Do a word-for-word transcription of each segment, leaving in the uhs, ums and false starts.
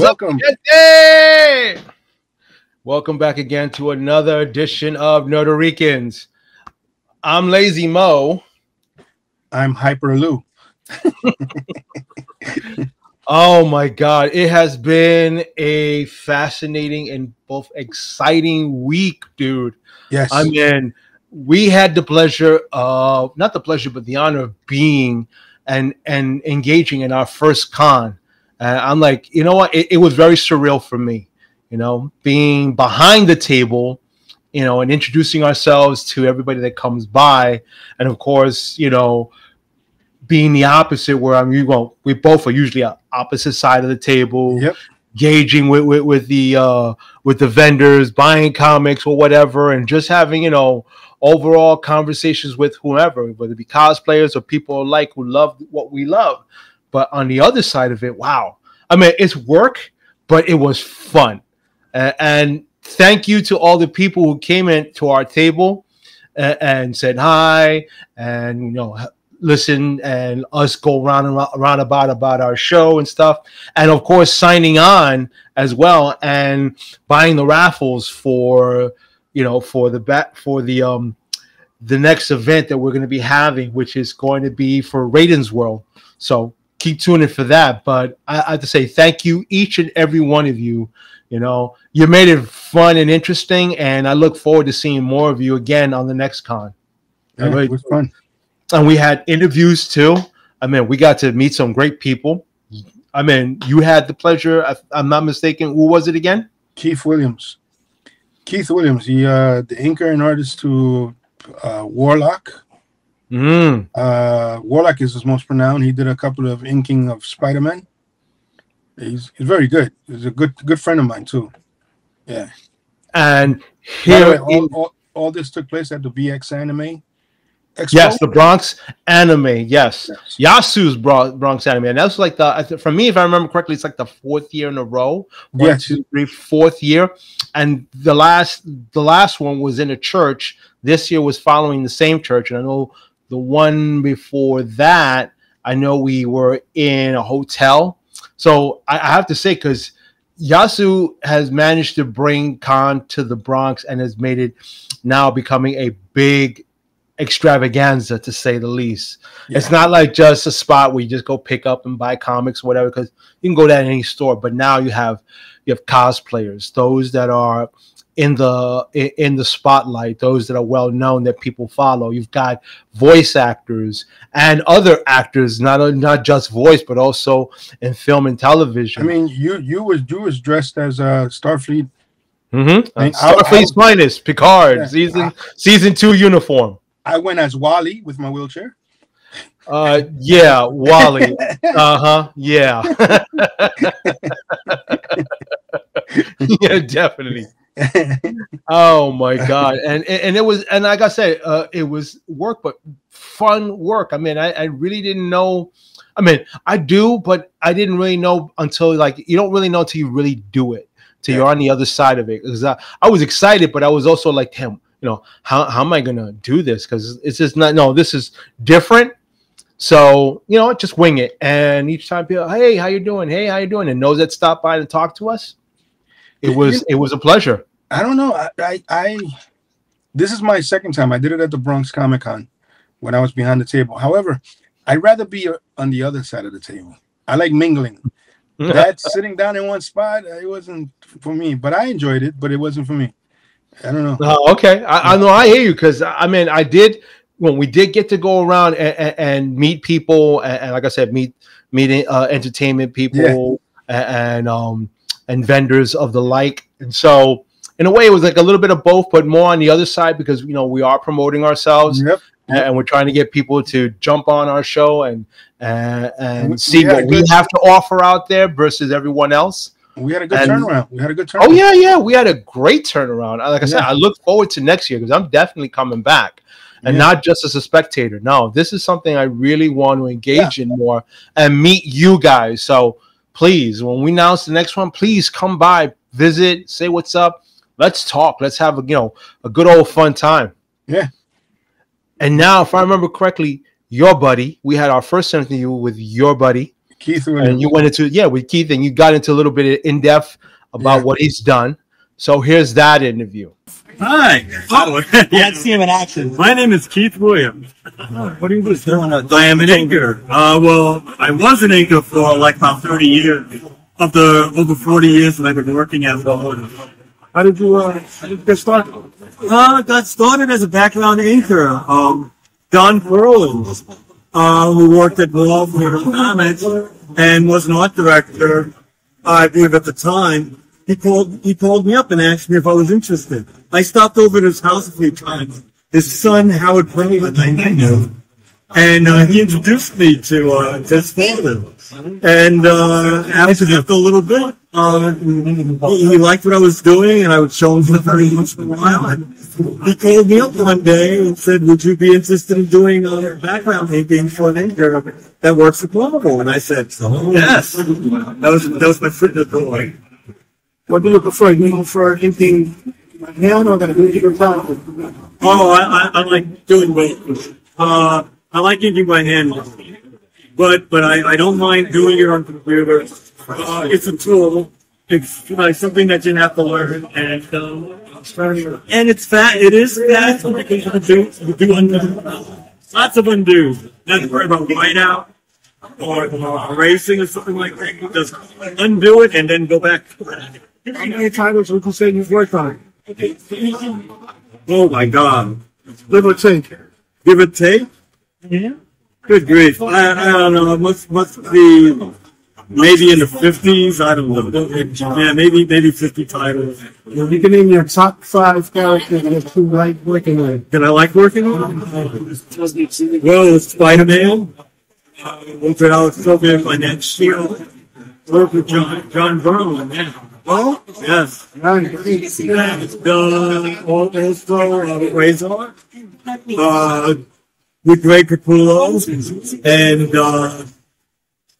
What's Welcome. up? Hey! Welcome back again to another edition of Nerd-a-Ricans. I'm Lazy Mo. I'm Hyper Lou. Oh my God. It has been a fascinating and both exciting week, dude. Yes. I mean, we had the pleasure of, not the pleasure, but the honor of being and, and engaging in our first con. And I'm like, you know what? It, it was very surreal for me, you know, being behind the table, you know, and introducing ourselves to everybody that comes by. And of course, you know, being the opposite where I'm, you know, we both are usually on opposite side of the table, yep. Gauging with, with, with the, uh, with the vendors, buying comics or whatever, and just having, you know, overall conversations with whomever, whether it be cosplayers or people alike who love what we love. But on the other side of it, wow. I mean, it's work, but it was fun. Uh, and thank you to all the people who came in to our table and, and said hi and, you know, listen and us go round and round about about our show and stuff. And, of course, signing on as well and buying the raffles for, you know, for the bat for the um the next event that we're going to be having, which is going to be for Raiden's World. So keep tuning for that, but I, I have to say thank you, each and every one of you. You know, you made it fun and interesting, and I look forward to seeing more of you again on the next con. Yeah, really it was cool. Fun, and we had interviews too. I mean, we got to meet some great people. I mean, you had the pleasure. If I'm not mistaken, who was it again? Keith Williams. Keith Williams, the uh, the inker and artist to uh, Warlock. Mm. Uh, Warlock is his most renowned. He did a couple of inking of Spider-Man. He's, he's very good. He's a good good friend of mine too. Yeah. And here, way, all, all, all this took place at the B X Anime Expo. Yes, the Bronx Anime. Yes, yes. Yasu's Bronx Anime, and that's like the for me, if I remember correctly, it's like the fourth year in a row. One, yes. two, three, fourth year, and the last the last one was in a church. This year was following the same church, and I know. The one before that, I know we were in a hotel. So I, I have to say, because Yasu has managed to bring con to the Bronx and has made it now becoming a big extravaganza, to say the least. Yeah. It's not like just a spot where you just go pick up and buy comics or whatever, because you can go to any store. But now you have you have cosplayers, those that are in the in the spotlight, those that are well known that people follow. You've got voice actors and other actors, not not just voice, but also in film and television. I mean, you you was you was dressed as a uh, Starfleet, mm-hmm. I mean, Starfleet's finest, Picard, yeah. season I, season two uniform. I went as Wally with my wheelchair. Uh, yeah, Wally. Uh huh. Yeah. Yeah, definitely. Oh my God. And, and it was, and like I said, uh, it was work, but fun work. I mean, I, I really didn't know. I mean, I do, but I didn't really know until, like, you don't really know until you really do it, till yeah. You're on the other side of it. Because I, I was excited, but I was also like, damn, you know, how, how am I going to do this? Because it's just not, no, this is different. So, you know, just wing it. And each time people, hey, how you doing? Hey, how you doing? And those that stop by to talk to us. It was it was a pleasure. I don't know. I, I I this is my second time. I did it at the Bronx Comic Con when I was behind the table. However, I'd rather be on the other side of the table. I like mingling. That sitting down in one spot, it wasn't for me. But I enjoyed it. But it wasn't for me. I don't know. Oh, okay. I, I know. I hear you, because I mean, I did when we did get to go around and, and, and meet people, and, and like I said, meet meeting uh, entertainment people, yeah. and, and um. and vendors of the like. And so in a way it was like a little bit of both, but more on the other side, because, you know, we are promoting ourselves, yep. and we're trying to get people to jump on our show and and, and we, see we what we have to offer out there versus everyone else. We had a good and, turnaround. We had a good turnaround. Oh yeah, yeah. We had a great turnaround. Like I said, yeah. I look forward to next year, because I'm definitely coming back. And yeah. Not just as a spectator. No, this is something I really want to engage yeah. in more and meet you guys. So please, when we announce the next one, please come by, visit, say what's up. Let's talk. Let's have a, you know, a good old fun time. Yeah. And now, if I remember correctly, your buddy, we had our first interview with your buddy. Keith Williams. And you went into, yeah, with Keith, and you got into a little bit in depth about yeah. what he's done. So here's that interview. Hi. Oh, yeah, see him in action. My name is Keith Williams. Oh, what are you doing? I am an anchor. Uh, well, I was an anchor for like about thirty years. Of the over forty years that I've been working as a holder. How did you uh, how did you get started? Uh, got started as a background anchor. Um, Don Perlin, uh, who worked at Walt for comics and was an art director, I believe at the time. He called he called me up and asked me if I was interested. I stopped over at his house a few times. His son Howard Perlin, I knew, and uh, he introduced me to uh, to Stan. And uh, after just a little bit, uh, he liked what I was doing, and I would show him for very much for a while. And he called me up one day and said, "Would you be interested in doing uh, background painting for an anchor that works at Marvel?" And I said, "Oh, yes." That was that was my friend at the boy. What do you prefer? Do you prefer anything hand or going to do your time? Oh, I, I I like doing both. Uh, I like doing by hand. But but I, I don't mind doing it on computer. Uh, it's a tool. It's uh, something that you have to learn, and um, and it's fat. It is fast. You can undo, you do undo. Lots of undo. That's worry about whiteout or uh, erasing or something like that. Just undo it and then go back. How many titles would you say you've worked on? Oh my God! Give or take. Give or take. Yeah. Good grief. I, I don't know. It must, must be maybe in the fifties. I don't know. Yeah, maybe maybe fifty titles. You can name your top five characters that you like working on. That I like working on? Well, it's Spider-Man. Ultraman, Alex Silver, my next shield. Work with John, John Vernon. Oh? Yes. Nice. Uh, also, Robert Azar. Uh... with Ray Capullo, and uh,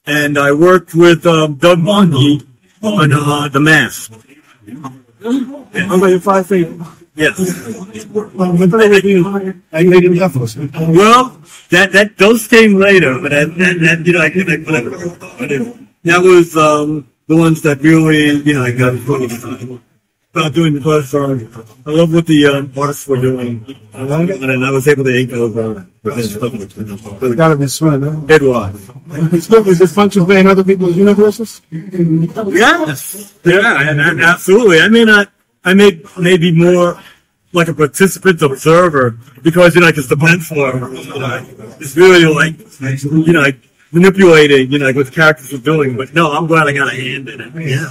and I worked with um, Doug Monge on uh, The Mask. Yes. Five things. Yes. Well, that that those came later, but that, that, that you know I could whatever. That was um, the ones that really you know I got close. About doing the first song. I love what the um, artists were doing, and I was able to ink over. It's gotta be fun, huh? It was. It's good. Was it fun to play in other people's universes? Yes. Yeah, and absolutely. I mean, I, I made maybe more like a participant observer because you know, like it's the penciler. It's really like you know, like manipulating, you know, like what the characters were doing. But no, I'm glad I got a hand in it. Yeah.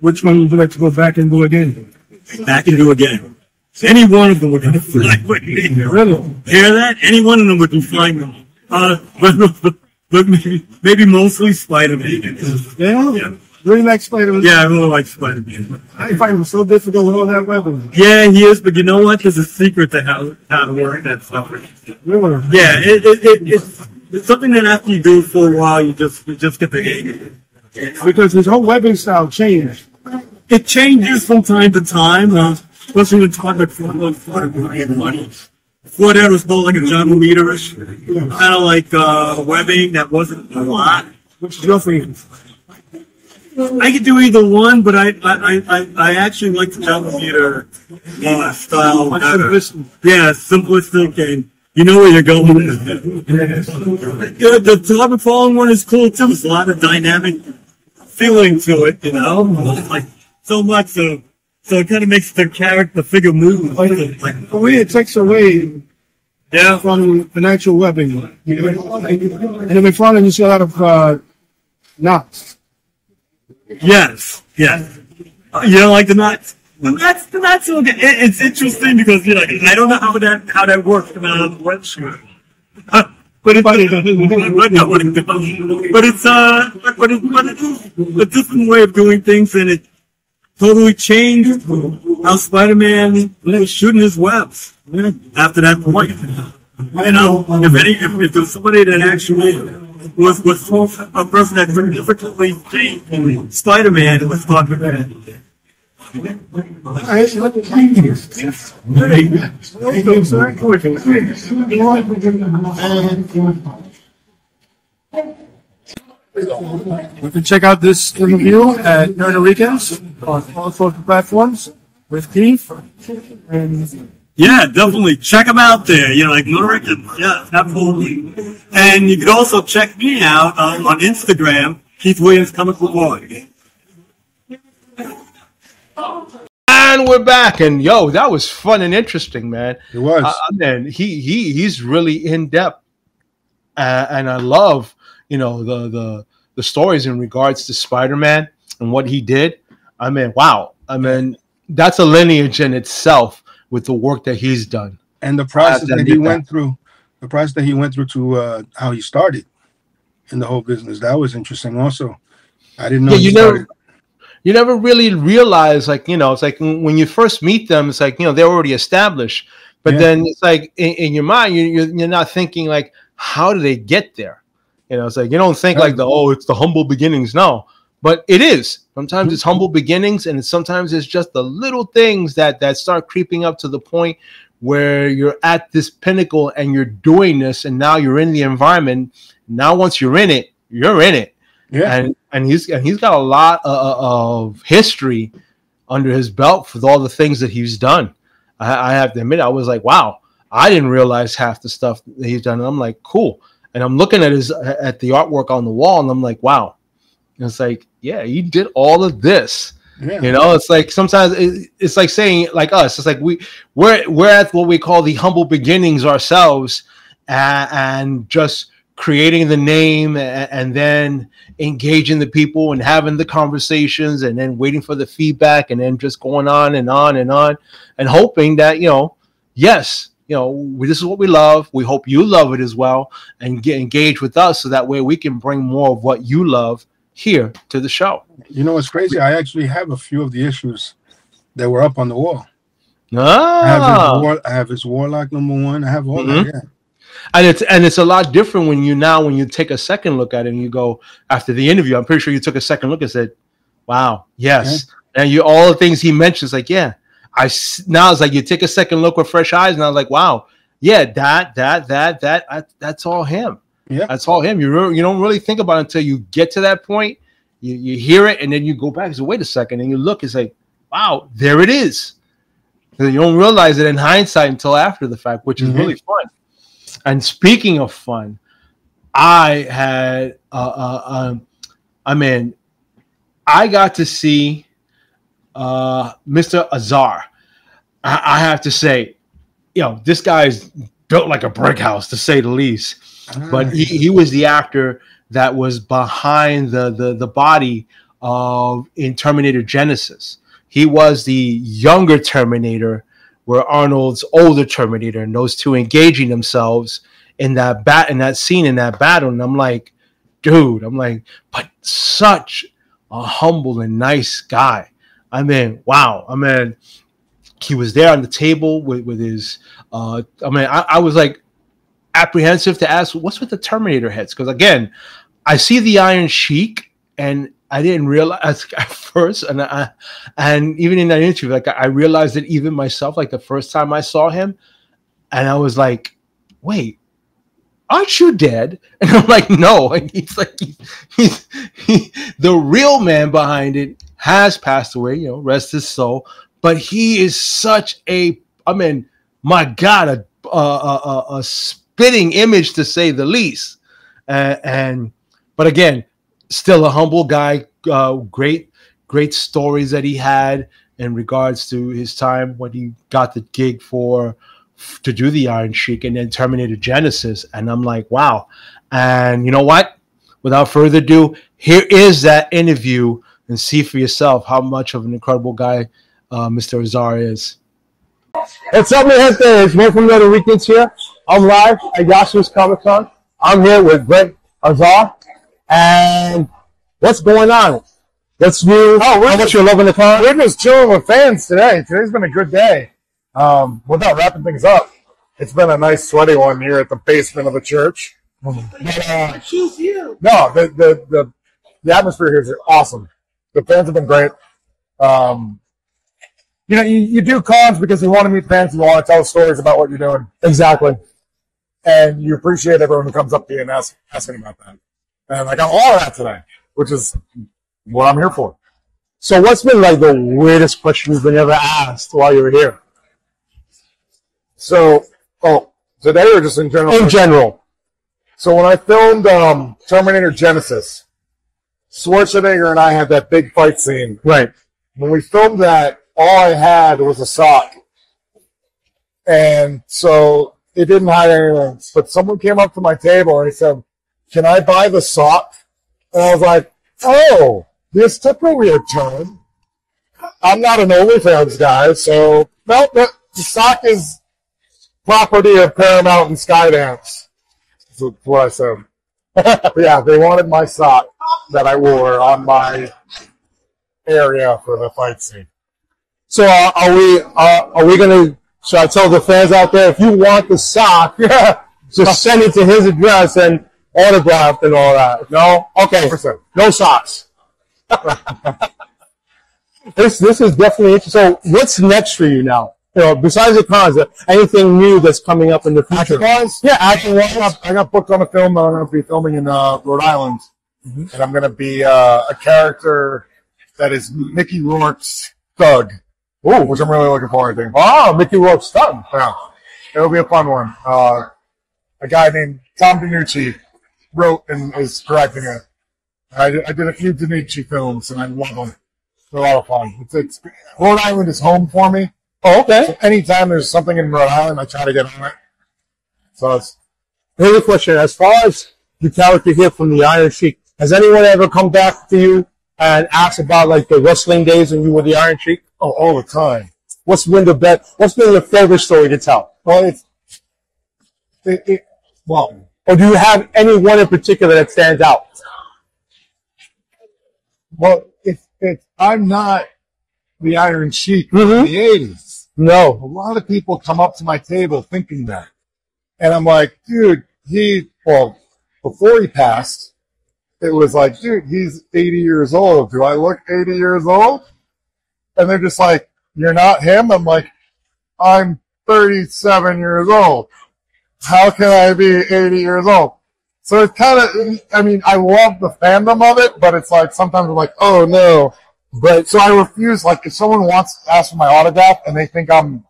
Which one would you like to go back and do again? Back and do again. Any one of them would be flying. Really? Hear that? Any one of them would be flying. Uh, but, but maybe, maybe mostly Spider-Man. Yeah? Yeah. Really like Spider-Man? Yeah, I really like Spider-Man. I find him so difficult with all that weapon. Yeah, he is, but you know what? There's a secret to how, how to work that stuff. Really? Yeah, it, it, it, it's, it's something that after you do for a while, you just, you just get the hang. Because his whole weapon style changed. It changes from time to time, uh, especially when talking about Fortnite. Fortnite was more like a John Leader-ish, kind of like uh, webbing that wasn't a lot. Which is your favorite? I could do either one, but I I I, I actually like the John Leader uh, style better. Yeah, simplistic and. You know where you're going with it. Yeah, the top and falling one is cool too. There's a lot of dynamic feeling to it, you know? Like, so much of, so it kind of makes the character, the figure move. Like, for me, it takes away yeah. from the natural webbing. And in front you see a lot of uh, knots. Yes, yes. You don't like the knots? That's that's okay. It, it's interesting because you know I don't know how that how that works coming out of the web screen. But it's but it's uh but it's but it's a different way of doing things, and it totally changed how Spider-Man was shooting his webs after that point. You know, if any if, if there's somebody that actually was was a person that significantly changed Spider-Man, it was Spider-Man. You can check out this review at Nerd-a-Ricans on all sorts of platforms with Keith. And yeah, definitely check them out there. You know, like Nerd-a-Ricans. Yeah, absolutely. And you can also check me out um, on Instagram, Keith Williams Comic Book Boy. And we're back, and yo, that was fun and interesting, man. It was. Uh, man, he he he's really in depth, uh, and I love, you know, the the the stories in regards to Spider-Man and what he did. I mean, wow. I mean, that's a lineage in itself with the work that he's done and the process that he that. went through. The process that he went through to uh, how he started in the whole business. That was interesting. Also, I didn't know. Yeah, you know. You never really realize, like, you know, it's like when you first meet them, it's like, you know, they're already established. But yeah. then it's like in, in your mind, you, you're, you're not thinking, like, how do they get there? You know, it's like you don't think like, the oh, it's the humble beginnings. No, but it is. Sometimes it's humble beginnings, and sometimes it's just the little things that, that start creeping up to the point where you're at this pinnacle and you're doing this, and now you're in the environment. Now once you're in it, you're in it. Yeah, and and he's and he's got a lot of, of history under his belt for all the things that he's done. I, I have to admit, I was like, wow, I didn't realize half the stuff that he's done. And I'm like, cool. And I'm looking at his at the artwork on the wall, and I'm like, wow. And it's like, yeah, he did all of this. Yeah. You know, it's like sometimes it, it's like saying like us. It's like we we're we're at what we call the humble beginnings ourselves, and, and just. creating the name and, and then engaging the people and having the conversations and then waiting for the feedback and then just going on and on and on and hoping that, you know, yes, you know, we, this is what we love. We hope you love it as well and get engaged with us so that way we can bring more of what you love here to the show. You know, it's crazy. I actually have a few of the issues that were up on the wall. Ah. I have his, war, I have his Warlock number one. I have all mm-hmm. that, yeah. And it's and it's a lot different when you now when you take a second look at it and you go after the interview. I'm pretty sure you took a second look and said, "Wow, yes." Yeah. And you all the things he mentions, like, yeah, I now it's like you take a second look with fresh eyes, and I was like, "Wow, yeah, that that that that I, that's all him. Yeah, that's all him." You re, you don't really think about it until you get to that point. You you hear it, and then you go back and say, "Wait a second," and you look and say, "Wow, there it is." And you don't realize it in hindsight until after the fact, which is mm-hmm. really fun. And speaking of fun, I had, uh, uh, um, I mean, I got to see uh, Mister Azar. I, I have to say, you know, this guy's built like a brick house, to say the least. But he, he was the actor that was behind the, the, the body of in Terminator Genisys. He was the younger Terminator, where Arnold's older Terminator, and those two engaging themselves in that bat in that scene in that battle, and I'm like, dude, I'm like, but such a humble and nice guy. I mean, wow. I mean, he was there on the table with with his. Uh, I mean, I, I was like apprehensive to ask, what's with the Terminator heads? Because again, I see the Iron Sheik, and I didn't realize at first, and I, and even in that interview, like I realized it even myself. Like the first time I saw him, and I was like, "Wait, aren't you dead?" And I'm like, "No." And he's like, he's, he's he, the real man behind it has passed away. You know, rest his soul. But he is such a, I mean, my God, a a, a, a spitting image to say the least. Uh, and but again. Still a humble guy, uh, great, great stories that he had in regards to his time when he got the gig for to do the Iron Sheik and then Terminator Genisys. And I'm like, wow. And you know what? Without further ado, here is that interview and see for yourself how much of an incredible guy uh, Mister Azar is. What's up, man? It's man from Nerd-a-Ricans here. I'm live at Yoshi's Comic Con. I'm here with Brett Azar. And what's going on? What's new? Oh, how much you're loving the car? We're just chilling with fans today. Today's been a good day. Um, without wrapping things up, it's been a nice sweaty one here at the basement of the church. But, uh, no, the, the the the atmosphere here is awesome. The fans have been great. Um, you know, you, you do cons because you want to meet fans and you want to tell stories about what you're doing. Exactly. And you appreciate everyone who comes up to you and asks asking about that. And I got all of that today, which is what I'm here for. So what's been like the weirdest question you've been ever asked while you were here? So, oh, today or just in general? In general. So when I filmed um, Terminator Genisys, Schwarzenegger and I had that big fight scene. Right. When we filmed that, all I had was a sock. And so it didn't hide anything. But someone came up to my table and he said, "Can I buy the sock?" And I was like, oh, this took a weird turn. I'm not an OnlyFans guy, so no, the sock is property of Paramount and Skydance. That's what I said. Yeah, they wanted my sock that I wore on my area for the fight scene. So uh, are we? Uh, are we gonna? So I tell the fans out there, if you want the sock, just send it to his address and autographed and all that. No, okay, one hundred percent. No socks. this this is definitely interesting. So what's next for you now? You know, besides the cons, anything new that's coming up in the future? Cons? Yeah, actually, I got, I got booked on a film that I'm going to be filming in uh, Rhode Island, mm-hmm. and I'm going to be uh, a character that is Mickey Rourke's thug. Ooh, which I'm really looking forward to. Oh, Mickey Rourke's thug. Yeah, it'll be a fun one. Uh, a guy named Tom DiNucci wrote and is directing it. I did, I did a few DiNucci films, and I love them. They're a lot of fun. It's, it's, Rhode Island is home for me. Oh, okay. So anytime there's something in Rhode Island, I try to get on it. So it's... Here's a question. As far as the character here from the Iron Sheik, has anyone ever come back to you and asked about, like, the wrestling days when you were the Iron Sheik? Oh, all the time. What's been the best... What's been your favorite story to tell? Well, it's... It, it, well... Or do you have any one in particular that stands out? Well, it's, it's, I'm not the Iron Sheik mm-hmm. in the eighties. No. A lot of people come up to my table thinking that. And I'm like, dude, he, well, before he passed, it was like, dude, he's eighty years old. Do I look eighty years old? And they're just like, you're not him? I'm like, I'm thirty-seven years old. How can I be eighty years old? So it's kind of, I mean, I love the fandom of it, but it's like sometimes I'm like, oh no. But so I refuse, like if someone wants to ask for my autograph and they think I'm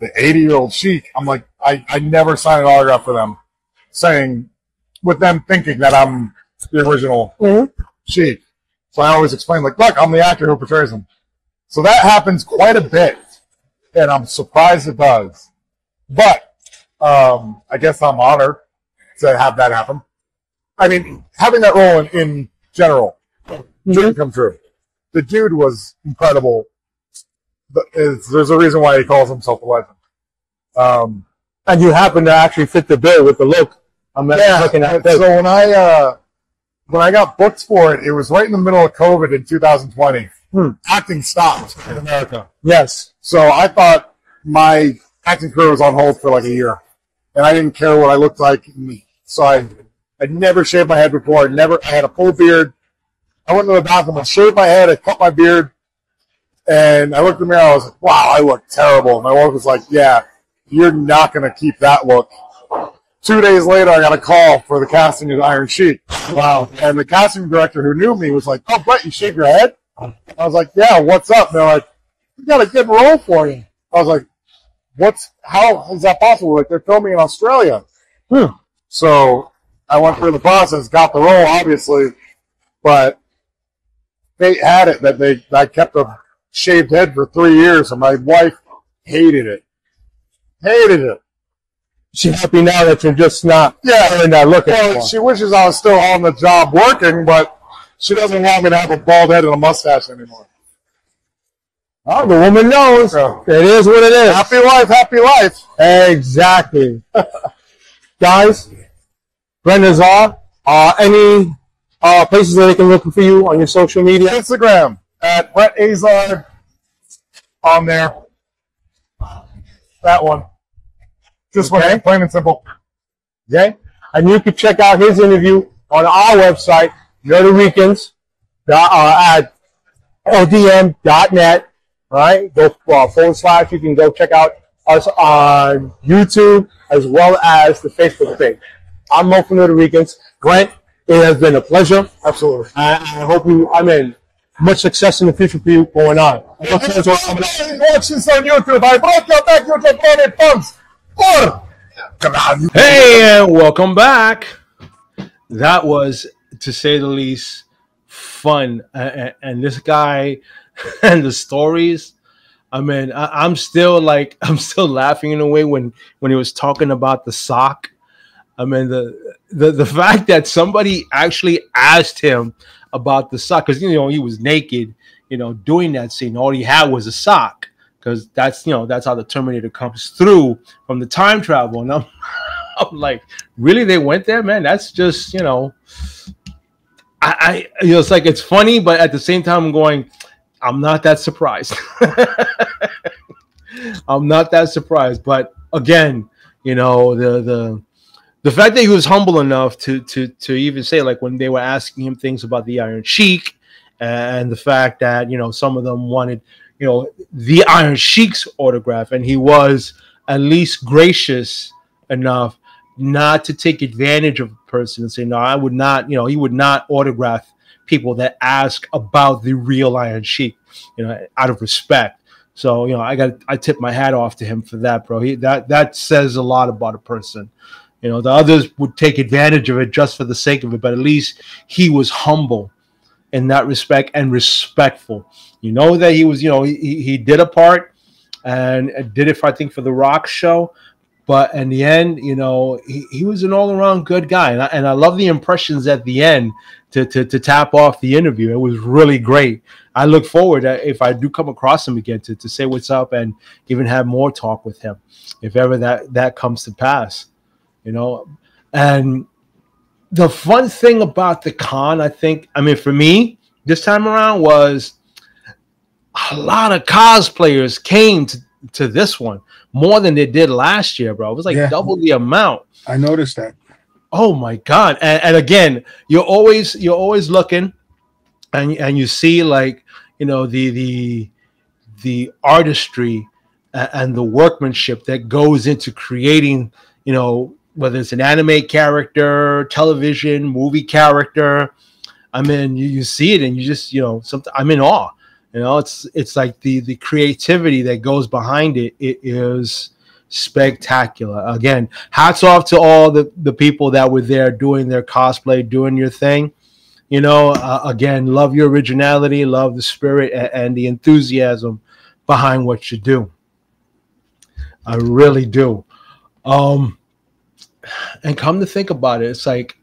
the eighty-year-old Sheik, I'm like, I, I never sign an autograph for them, saying, with them thinking that I'm the original mm-hmm. Sheik. So I always explain, like, look, I'm the actor who portrays him. So that happens quite a bit, and I'm surprised it does. But... Um, I guess I'm honored to have that happen. I mean, having that role in, in general mm-hmm. didn't come true. The dude was incredible. There's a reason why he calls himself a legend. Um, and you happen to actually fit the bill with the look. I'm yeah, looking at so when I, uh, when I got booked for it, it was right in the middle of COVID in two thousand twenty. Hmm. Acting stopped in America. Yes. So I thought my acting career was on hold for like a year. And I didn't care what I looked like. So I, I'd never shaved my head before. I never, I had a full beard. I went to the bathroom, I shaved my head, I cut my beard, and I looked in the mirror, I was like, wow, I look terrible. My wife was like, yeah, you're not going to keep that look. Two days later, I got a call for the casting of the Iron Sheik. Wow. And the casting director who knew me was like, oh, Brett, you shaved your head? I was like, yeah, what's up? And they're like, we got a good role for you. I was like, What's how is that possible? Like they're filming in Australia. Hmm. So I went through the process, got the role, obviously, but they had it that they I kept a shaved head for three years, and my wife hated it. Hated it. She's happy now that you're just not yeah. Not looking. Well, she wishes I was still on the job working, but she doesn't want me to have a bald head and a mustache anymore. Oh, the woman knows. So, it is what it is. Happy life, happy life. Exactly. Guys, Brett Azar, uh, any uh, places that they can look for you on your social media? Instagram, at Brett Azar, on there. That one. Just okay. One, plain and simple. Okay? And you can check out his interview on our website, Nerd-a-Ricans, uh, at O D M dot net. Right, go uh, forward slash. You can go check out us on YouTube as well as the Facebook page. I'm Mo from Nerd-a-Ricans. Brent It has been a pleasure. Absolutely. I, I hope you, I mean, much success in the future for you going on. I look forward to watch this on YouTube. I brought you back YouTube planet pumps. Or, come on. Hey, and welcome back. That was, to say the least, fun. And, and this guy and the stories. I mean, I, I'm still like, I'm still laughing in a way when, when he was talking about the sock. I mean, the, the, the fact that somebody actually asked him about the sock, because, you know, he was naked, you know, doing that scene. All he had was a sock, because that's, you know, that's how the Terminator comes through from the time travel. And I'm, I'm like, really? They went there, man? That's just, you know, I, I, you know, it's like, it's funny, but at the same time, I'm going, I'm not that surprised. I'm not that surprised. But again, you know, the the the fact that he was humble enough to to to even say, like, when they were asking him things about the Iron Sheik, and the fact that, you know, some of them wanted, you know, the Iron Sheik's autograph, and he was at least gracious enough not to take advantage of a person and say, no, I would not, you know, he would not autograph people that ask about the real Iron Sheik, you know, out of respect. So, you know, I got I tip my hat off to him for that, bro. He that that says a lot about a person. You know, the others would take advantage of it just for the sake of it, but at least he was humble in that respect and respectful. You know that he was, you know, he he did a part and did it for, I think, for the Rock show. But in the end, you know, he, he was an all-around good guy. And I, and I love the impressions at the end to, to, to tap off the interview. It was really great. I look forward, if I do come across him again, to, to say what's up and even have more talk with him, if ever that, that comes to pass, you know. And the fun thing about the con, I think, I mean, for me, this time around was a lot of cosplayers came to, to this one. More than they did last year, bro. It was like, yeah, double the amount. I noticed that. Oh my god! And, and again, you're always you're always looking, and and you see, like, you know, the the the artistry and the workmanship that goes into creating, you know, whether it's an anime character, television, movie character. I mean, you you see it, and you just, you know, something. I'm in awe. You know, it's it's like the the creativity that goes behind it. It is spectacular. Again, hats off to all the the people that were there doing their cosplay, doing your thing. You know, uh, again, love your originality, love the spirit and, and the enthusiasm behind what you do. I really do. Um, and come to think about it, it's like,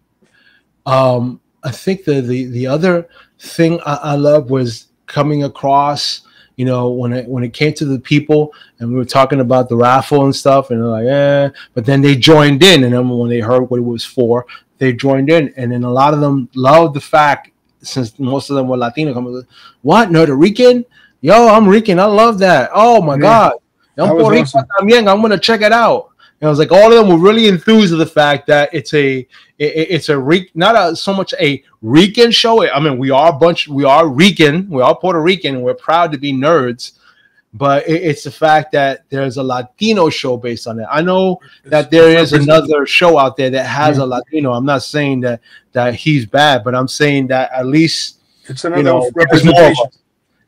um, I think the the the other thing I, I love was coming across, you know, when it when it came to the people, and we were talking about the raffle and stuff, and they're like, eh, but then they joined in, and then when they heard what it was for, they joined in, and then a lot of them loved the fact, since most of them were Latino, what, Nerd-a-Rican? Yo, I'm Rican, I love that. Oh my yeah. god, I'm Puerto Rican, awesome. I'm gonna check it out. And I was like, all of them were really enthused of the fact that it's a, it, it's a, not a, so much a Rican show. I mean, we are a bunch, we are Rican, we are Puerto Rican, and we're proud to be nerds. But it, it's the fact that there's a Latino show based on it. I know that there is another show out there that has yeah. a Latino. I'm not saying that that he's bad, but I'm saying that at least it's another, you know, representation.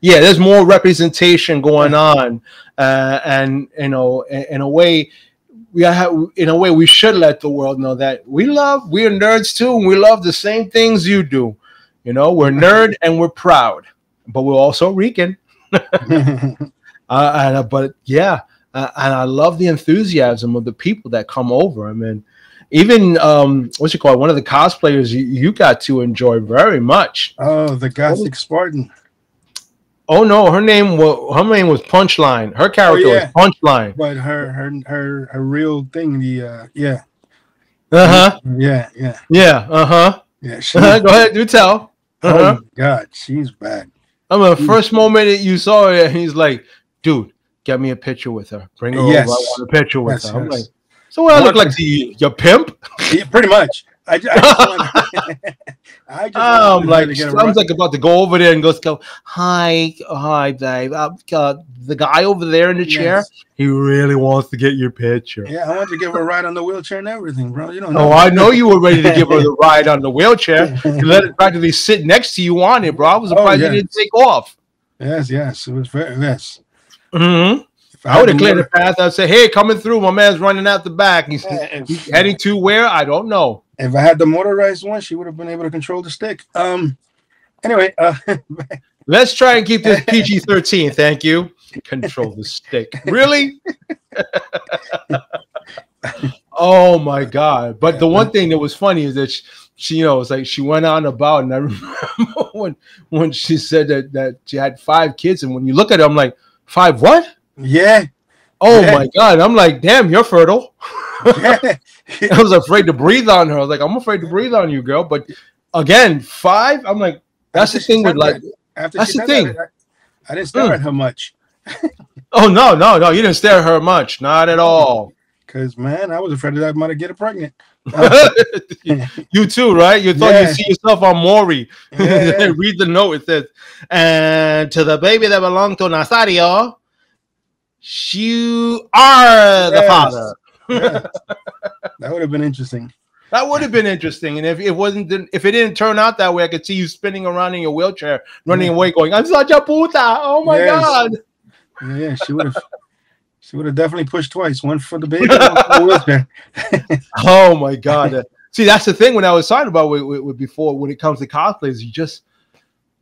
Yeah, there's more representation going on, uh, and you know, in, in a way. We have, in a way, we should let the world know that we love, we're nerds too, and we love the same things you do. You know, we're nerd and we're proud, but we're also Rican. uh, and, but yeah, uh, and I love the enthusiasm of the people that come over. I mean, even um, what's it called? One of the cosplayers you, you got to enjoy very much. Oh, the Gothic oh. Spartan. Oh no, her name was her name was Punchline. Her character oh, yeah. was Punchline. But her her her, her real thing, the uh, yeah. Uh-huh. Yeah, yeah. Yeah, uh-huh. Yeah, she uh-huh. Go ahead, do tell. Uh-huh. Oh god, she's bad. I mean, the she's first bad. moment that you saw her, and he's like, dude, get me a picture with her. Bring her yes. over. I want a picture with yes, her. I'm yes. like, so what I look like to you, your pimp? Yeah, pretty much. I just, I just want I just oh, I'm like, sounds run. like about to go over there and go, go hi, hi, Dave. Uh, uh, the guy over there in the yes. chair, he really wants to get your picture. Yeah, I want to give her a ride on the wheelchair and everything, bro. You don't know. Oh, I know you were ready to give her the ride on the wheelchair. You let it practically sit next to you on it, bro. I was surprised oh, yes. you didn't take off. Yes, yes. It was very, yes. Mm-hmm. I would have cleared the path. I'd say, "Hey, coming through. My man's running out the back. He's, he's heading to where? I don't know." If I had the motorized one, she would have been able to control the stick. Um. Anyway, uh, let's try and keep this P G thirteen. Thank you. Control the stick. Really? Oh my God! But the one thing that was funny is that she, she you know, it's like she went on about, and I remember when when she said that that she had five kids, and when you look at her, I'm like, five what? Yeah. Oh yeah. My God. I'm like, damn, you're fertile. Yeah. I was afraid to breathe on her. I was like, I'm afraid to breathe on you, girl. But again, five. I'm like, that's after the thing with like after that's the thing. That, I, I didn't stare mm. at her much. Oh no, no, no. You didn't stare at her much. Not at all. Cause man, I was afraid that I might have get her pregnant. You too, right? You thought yeah. you see yourself on Maury. Yeah. Read the note. It says, and to the baby that belonged to Nazario. You are the yes. father. Yes. That would have been interesting. That would have been interesting. And if it wasn't, if it didn't turn out that way, I could see you spinning around in your wheelchair, running mm. away, going, "I'm such a puta!" Oh my yes. God! Yeah, she would have. She would have definitely pushed twice. One for the baby, one for the wheelchair. Oh my God! See, that's the thing. When I was talking about with, with before, when it comes to cosplays, you just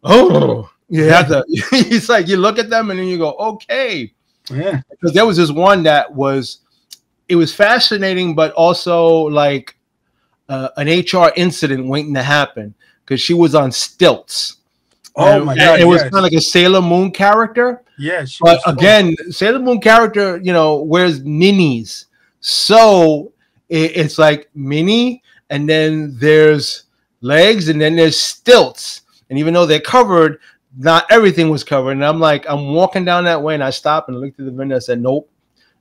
oh, you have to. It's like you look at them and then you go, okay. Yeah, because there was this one that was, it was fascinating, but also like uh, an H R incident waiting to happen because she was on stilts. Oh my God! It was kind of like a Sailor Moon character. Yes, but again, Sailor Moon character, you know, wears minis, so it, it's like mini, and then there's legs, and then there's stilts, and even though they're covered. Not everything was covered, and I'm like, I'm walking down that way, and I stopped and looked at the vendor. I said, "Nope,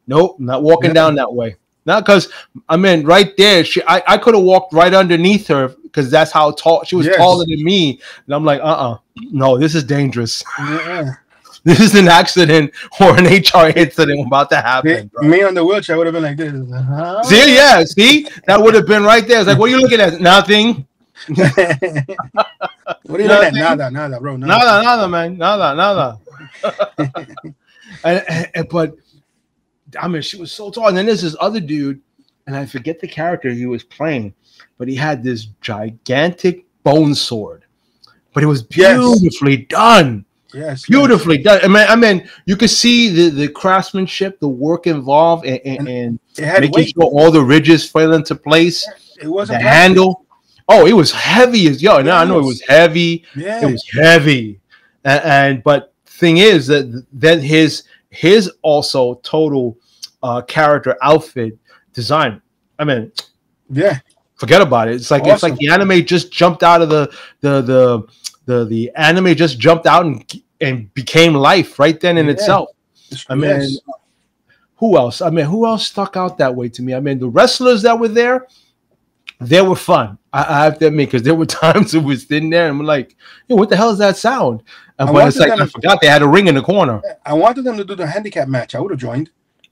nope, I'm not walking yeah. down that way." Not because I mean, right there, she, I, I could have walked right underneath her because that's how tall she was, yes. taller than me. And I'm like, "Uh, uh, no, this is dangerous. Yeah. This is an accident or an H R incident about to happen." See, me on the wheelchair would have been like this. Uh-huh. See, yeah, see, that would have been right there. It's like, what are you looking at? Nothing. What do you know? Nada, nada, bro. Nada, nada, nada man. Nada, nada. and, and, but I mean, she was so tall. And then there's this other dude, and I forget the character he was playing, but he had this gigantic bone sword, but it was beautifully yes. done. Yes, beautifully yes. done. I mean, I mean, you could see the the craftsmanship, the work involved, and, and, and making weight. sure all the ridges fell into place. It wasn't the plastic. handle. Oh, it was heavy as yo. Now yes. I know it was heavy. Yes. It was heavy, and, and but thing is that then his his also total uh, character outfit design. I mean, yeah, forget about it. It's like awesome. It's like the anime just jumped out of the the the the, the anime just jumped out and and became life right then in yeah. itself. I mean, yes. who else? I mean, who else stuck out that way to me? I mean, the wrestlers that were there. They were fun. I, I have to admit, because there were times it was in there, and we're like, "Yo, what the hell is that sound?" And I it's like I forgot they had a ring in the corner. I wanted them to do the handicap match. I would have joined.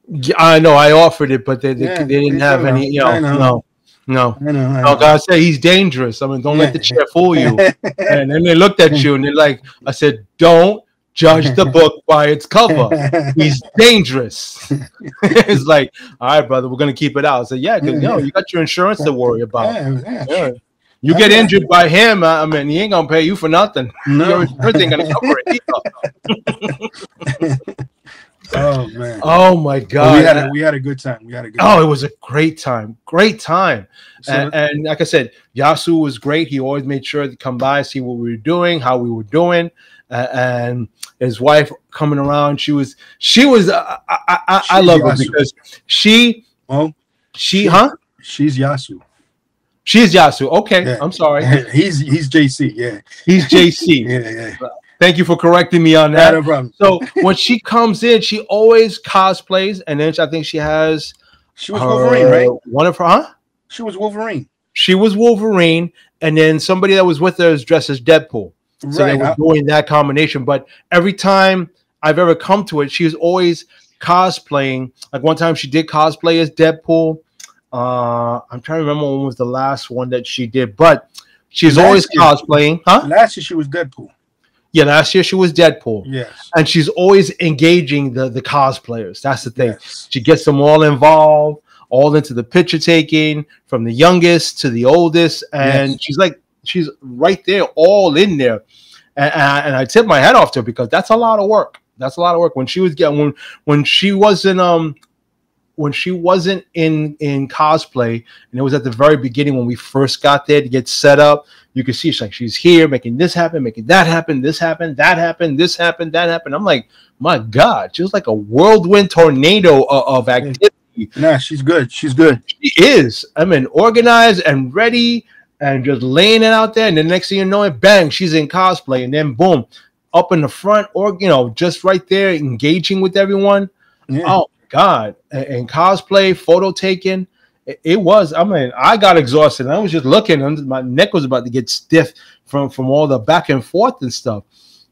Yeah, I know. I offered it, but they they, yeah, they didn't they have know. any. You know, know. no, no, I know. I know. Oh, God, I say he's dangerous. I mean, don't yeah. let the chair fool you. And then they looked at you, and they're like, "I said, don't judge the book by its cover. He's dangerous." It's like, all right, brother, we're gonna keep it out. I said, yeah, because yeah, yo, yeah. you got your insurance to worry about. Yeah, yeah. Yeah. You I get mean, injured by him, I mean, he ain't gonna pay you for nothing. No, your insurance ain't gonna cover it. Oh man! Oh my God! We had a, we had a good time. We had a good. Oh, time. It was a great time. Great time. So, and, and like I said, Yasu was great. He always made sure to come by, see what we were doing, how we were doing. Uh, and his wife coming around, she was, she was, uh, I, I, I love Yasu. her because she, well, she, she, huh? She's Yasu. She's Yasu. Okay, yeah. I'm sorry. He's he's J C. Yeah, he's J C. Yeah, yeah. Thank you for correcting me on that. No problem. So when she comes in, she always cosplays, and then I think she has. She was her, Wolverine, right? One of her, huh? She was Wolverine. she was Wolverine, and then somebody that was with her is dressed as Deadpool. So right. they were doing that combination. But every time I've ever come to it, she was always cosplaying. Like one time she did cosplay as Deadpool. Uh, I'm trying to remember when was the last one that she did. But she's last always year, cosplaying. Huh? Last year she was Deadpool. Yeah, last year she was Deadpool. Yes. And she's always engaging the, the cosplayers. That's the thing. Yes. She gets them all involved, all into the picture taking, from the youngest to the oldest. And yes. she's like, she's right there, all in there. And, and, I, and I tip my hat off to her because that's a lot of work. That's a lot of work. When she was getting when when she wasn't um when she wasn't in in cosplay, and it was at the very beginning when we first got there to get set up, you could see she's like she's here making this happen, making that happen, this happened, that happened, this happened, that happened. I'm like, my God, she was like a whirlwind tornado of, of activity. Nah, she's good. She's good. She is. I mean, organized and ready, and just laying it out there. And the next thing you know, it bang, she's in cosplay, and then boom. Up in the front, or you know, just right there, engaging with everyone. Yeah. Oh God! And, and cosplay, photo taking, it, it was. I mean, I got exhausted. I was just looking, and my neck was about to get stiff from from all the back and forth and stuff,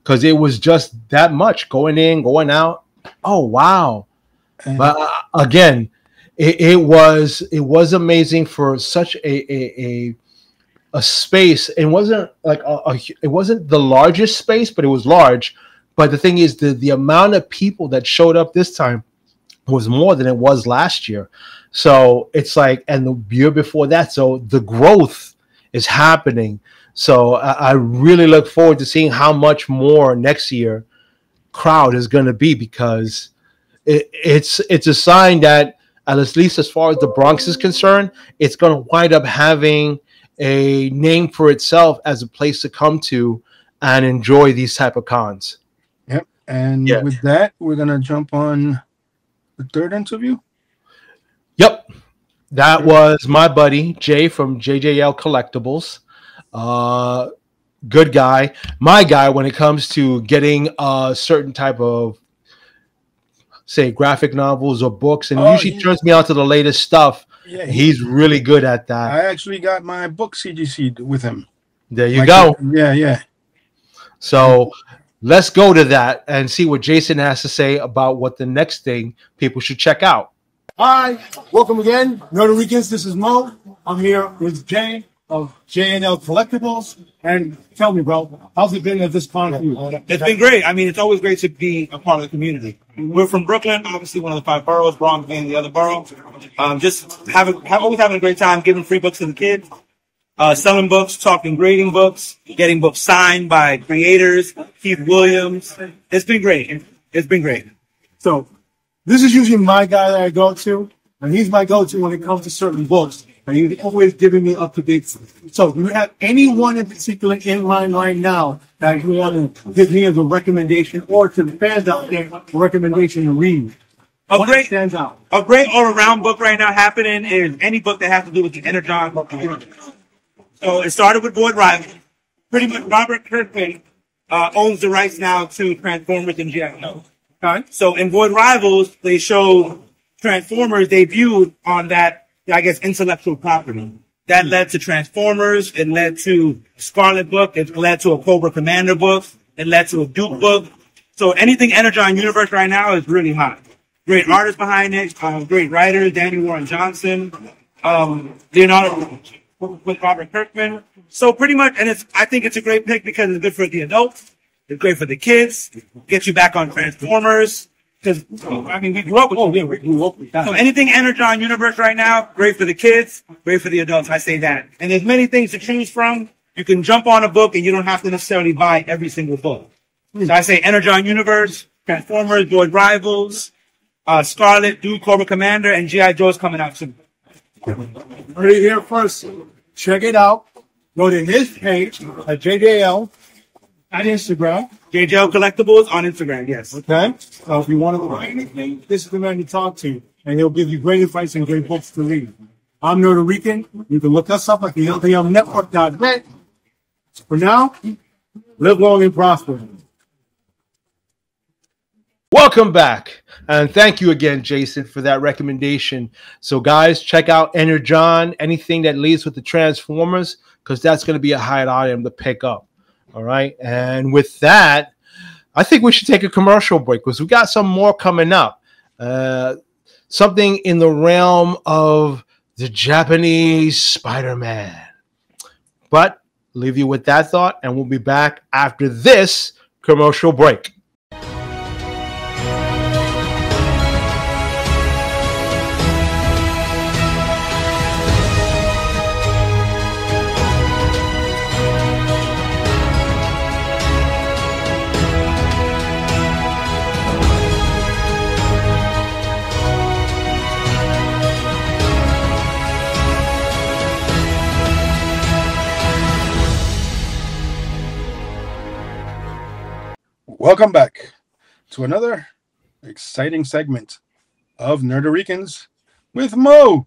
because it was just that much going in, going out. Oh wow! And but uh, again, it, it was it was amazing for such a a. a A space. It wasn't like a, a it wasn't the largest space, but it was large. But the thing is, the the amount of people that showed up this time was more than it was last year. So it's like, and the year before that. So the growth is happening. So I, I really look forward to seeing how much more next year crowd is going to be, because it, it's it's a sign that at least as far as the Bronx is concerned, it's going to wind up having a name for itself as a place to come to and enjoy these type of cons. Yep. And yeah. with that, we're gonna jump on the third interview. Yep. That was my buddy Jay from J J L Collectibles. Uh good guy. My guy when it comes to getting a certain type of, say, graphic novels or books, and oh, usually yeah. turns me out to the latest stuff. Yeah, he's really good at that. I actually got my book C G C with him. There you like go. It. Yeah, yeah. So let's go to that and see what Jason has to say about what the next thing people should check out. Hi, welcome again, Nerd-a-Ricans. This is Mo. I'm here with Jay of J N L Collectibles. And tell me, bro, how's it been at this con? It's been great. I mean, it's always great to be a part of the community. We're from Brooklyn, obviously one of the five boroughs, Bronx being the other borough. Um, just having, have, always having a great time giving free books to the kids, uh, selling books, talking, grading books, getting books signed by creators, Keith Williams. It's been great. It's been great. So this is usually my guy that I go to, and he's my go-to when it comes to certain books. And he's always giving me up-to-date stuff. So do you have anyone in particular in line right now that you want to give me as a recommendation, or to the fans out there, a recommendation to read? A what great, stands out? A great all-around book right now happening is any book that has to do with the Energon Universe. So it started with Void Rivals. Pretty much Robert Kirkman uh, owns the rights now to Transformers and J J L. Okay. So in Void Rivals, they show Transformers debuted on that, I guess, intellectual property. That led to Transformers. It led to Scarlet book. It led to a Cobra Commander book. It led to a Duke book. So anything Energon Universe right now is really hot. Great artists behind it. Um, great writers. Danny Warren Johnson. Um, Leonardo with Robert Kirkman. So pretty much, and it's, I think it's a great pick because it's good for the adults. It's great for the kids. Get you back on Transformers. Because, I mean, we grew up with, oh, yeah, we grew up with that. So anything Energon Universe right now, great for the kids, great for the adults, I say that. And there's many things to choose from. You can jump on a book and you don't have to necessarily buy every single book. So I say Energon Universe, Transformers, Void Rivals, uh, Scarlet, Duke, Cobra Commander, and G I Joe's coming out soon. Heard it here first. Check it out. Go to his page at J J L. On Instagram. J J L Collectibles on Instagram, yes. Okay. So if you want to buy anything, this is the man you talk to, and he'll give you great advice and great books to read. I'm Nerd-a-Rican. You can look us up at the L T L network dot net. For now, live long and prosper. Welcome back, and thank you again, Jason, for that recommendation. So guys, check out Energon, anything that leads with the Transformers, because that's going to be a hot item to pick up. All right, and with that, I think we should take a commercial break because we got some more coming up. Uh, something in the realm of the Japanese Spider-Man. But leave you with that thought, and we'll be back after this commercial break. Welcome back to another exciting segment of Nerd-a-Ricans with Mo.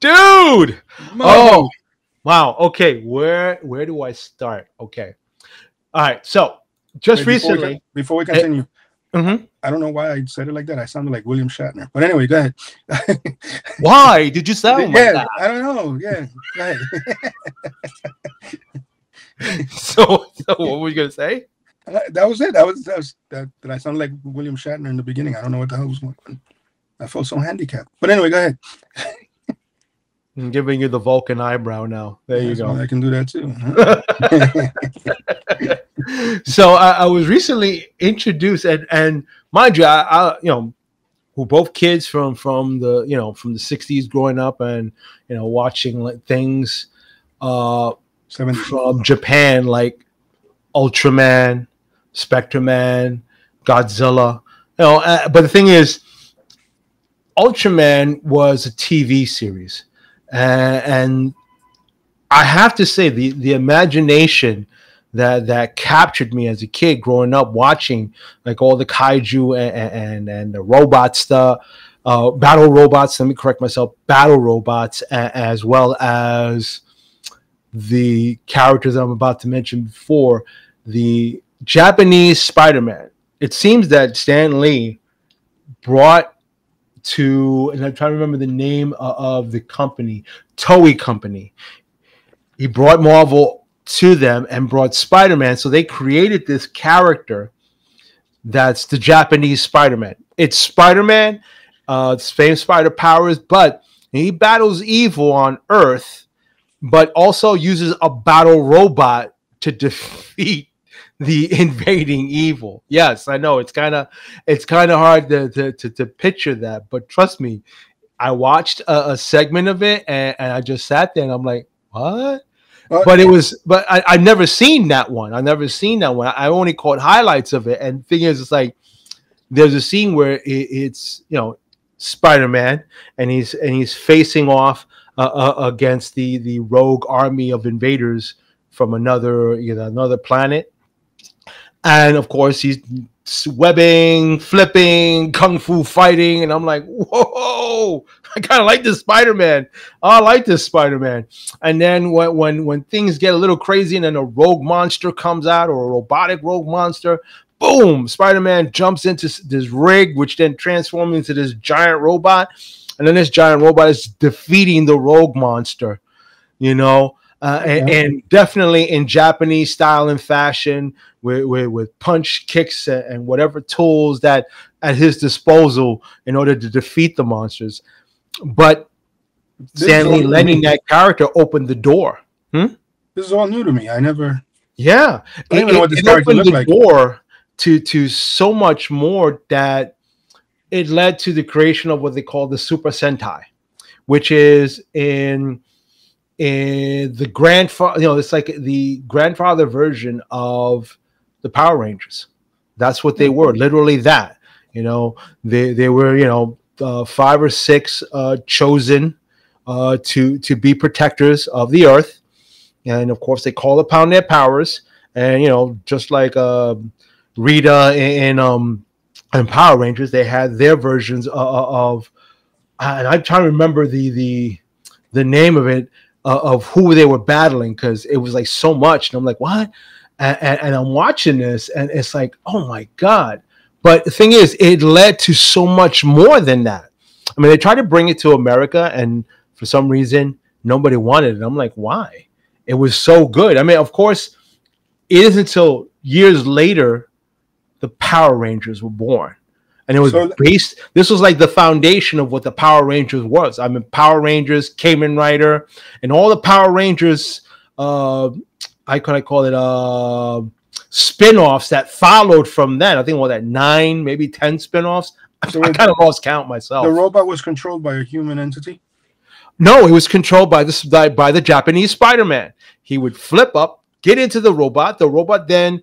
Dude! Mo. Oh, wow. Okay, where where do I start? Okay. All right, so just Wait, recently. Before we, before we continue, it, mm-hmm. I don't know why I said it like that. I sounded like William Shatner. But anyway, go ahead. Why did you sound yeah, like that? I don't know. Yeah, go ahead. so, so what were you going to say? That was it. That was that. Was, that, that I sounded like William Shatner in the beginning. I don't know what the hell was going on. I felt so handicapped. But anyway, go ahead. I'm giving you the Vulcan eyebrow now. There yeah, you go. I can do that too. Huh? So I, I was recently introduced, and and mind you, I, I you know, we're both kids from from the you know from the sixties growing up, and you know watching like things uh, from Japan, like Ultraman, Spectreman, Godzilla, you know, uh, but the thing is, Ultraman was a T V series, uh, and I have to say the the imagination that that captured me as a kid growing up watching like all the kaiju and and, and the robot stuff, uh, battle robots. Let me correct myself: battle robots, as well as the characters that I'm about to mention before. The Japanese Spider-Man, it seems that Stan Lee brought to, and I'm trying to remember the name of the company, Toei Company. He brought Marvel to them and brought Spider-Man, so they created this character that's the Japanese Spider-Man. It's Spider-Man, uh, it's famous spider powers, but he battles evil on Earth, but also uses a battle robot to defeat the invading evil. Yes, I know it's kind of it's kind of hard to, to, to, to picture that, but trust me, I watched a, a segment of it, and, and I just sat there and I'm like, what? Uh, but it was, but I, I've never seen that one. I've never seen that one. I only caught highlights of it. And the thing is, it's like there's a scene where it, it's you know Spider-Man, and he's and he's facing off Uh, uh, against the the rogue army of invaders from another you know another planet, and of course he's webbing, flipping, kung fu fighting, and I'm like, whoa! I kind of like this Spider-Man. I like this Spider-Man. And then when when when things get a little crazy, and then a rogue monster comes out, or a robotic rogue monster, boom! Spider-Man jumps into this rig, which then transforms into this giant robot. And then this giant robot is defeating the rogue monster, you know, uh, and, yeah. and definitely in Japanese style and fashion with, with, with punch, kicks, and whatever tools that at his disposal in order to defeat the monsters. But Stan Lee letting that character open the door. Hmm? This is all new to me. I never. Yeah. I didn't it, know what this it character opened the like. door to, to so much more that it led to the creation of what they call the Super Sentai, which is in in the grandfather, you know, it's like the grandfather version of the Power Rangers. That's what they were, literally that. You know, they they were, you know, uh, five or six uh, chosen uh, to to be protectors of the Earth, and of course they call upon their powers. And you know, just like uh, Rita and um. and Power Rangers, they had their versions of, of and I'm trying to remember the the the name of it, uh, of who they were battling, because it was like so much, and I'm like, what? And, and, and I'm watching this, and it's like, oh my god, But the thing is, it led to so much more than that. I mean, they tried to bring it to America, and for some reason, nobody wanted it. I'm like, why? It was so good. I mean, of course, it isn't until years later the Power Rangers were born. And it was so based, this was like the foundation of what the Power Rangers was. I mean, Power Rangers, Kamen Rider, and all the Power Rangers, uh, I could I call it, uh, spin-offs that followed from that. I think, well, that nine, maybe ten spin-offs. So I kind of lost count myself. The robot was controlled by a human entity? No, it was controlled by the, by the Japanese Spider-Man. He would flip up, get into the robot. The robot then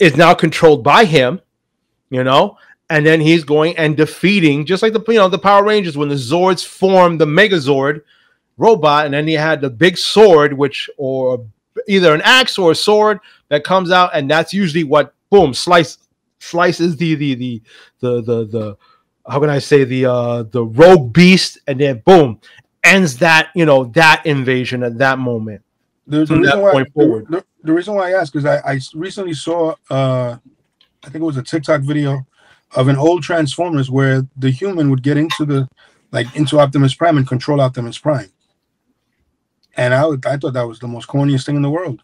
is now controlled by him, you know, and then he's going and defeating, just like the, you know, the Power Rangers, when the Zords formed the Megazord robot, and then he had the big sword, which, or either an axe or a sword that comes out, and that's usually what, boom, slice, slices the, the, the, the, the, the how can I say, the, uh, the rogue beast, and then boom, ends that, you know, that invasion at that moment. The, the, reason, why, the, the reason why I ask is I, I recently saw, uh, I think it was a TikTok video of an old Transformers where the human would get into the, like, into Optimus Prime and control Optimus Prime. And I, I thought that was the most corniest thing in the world.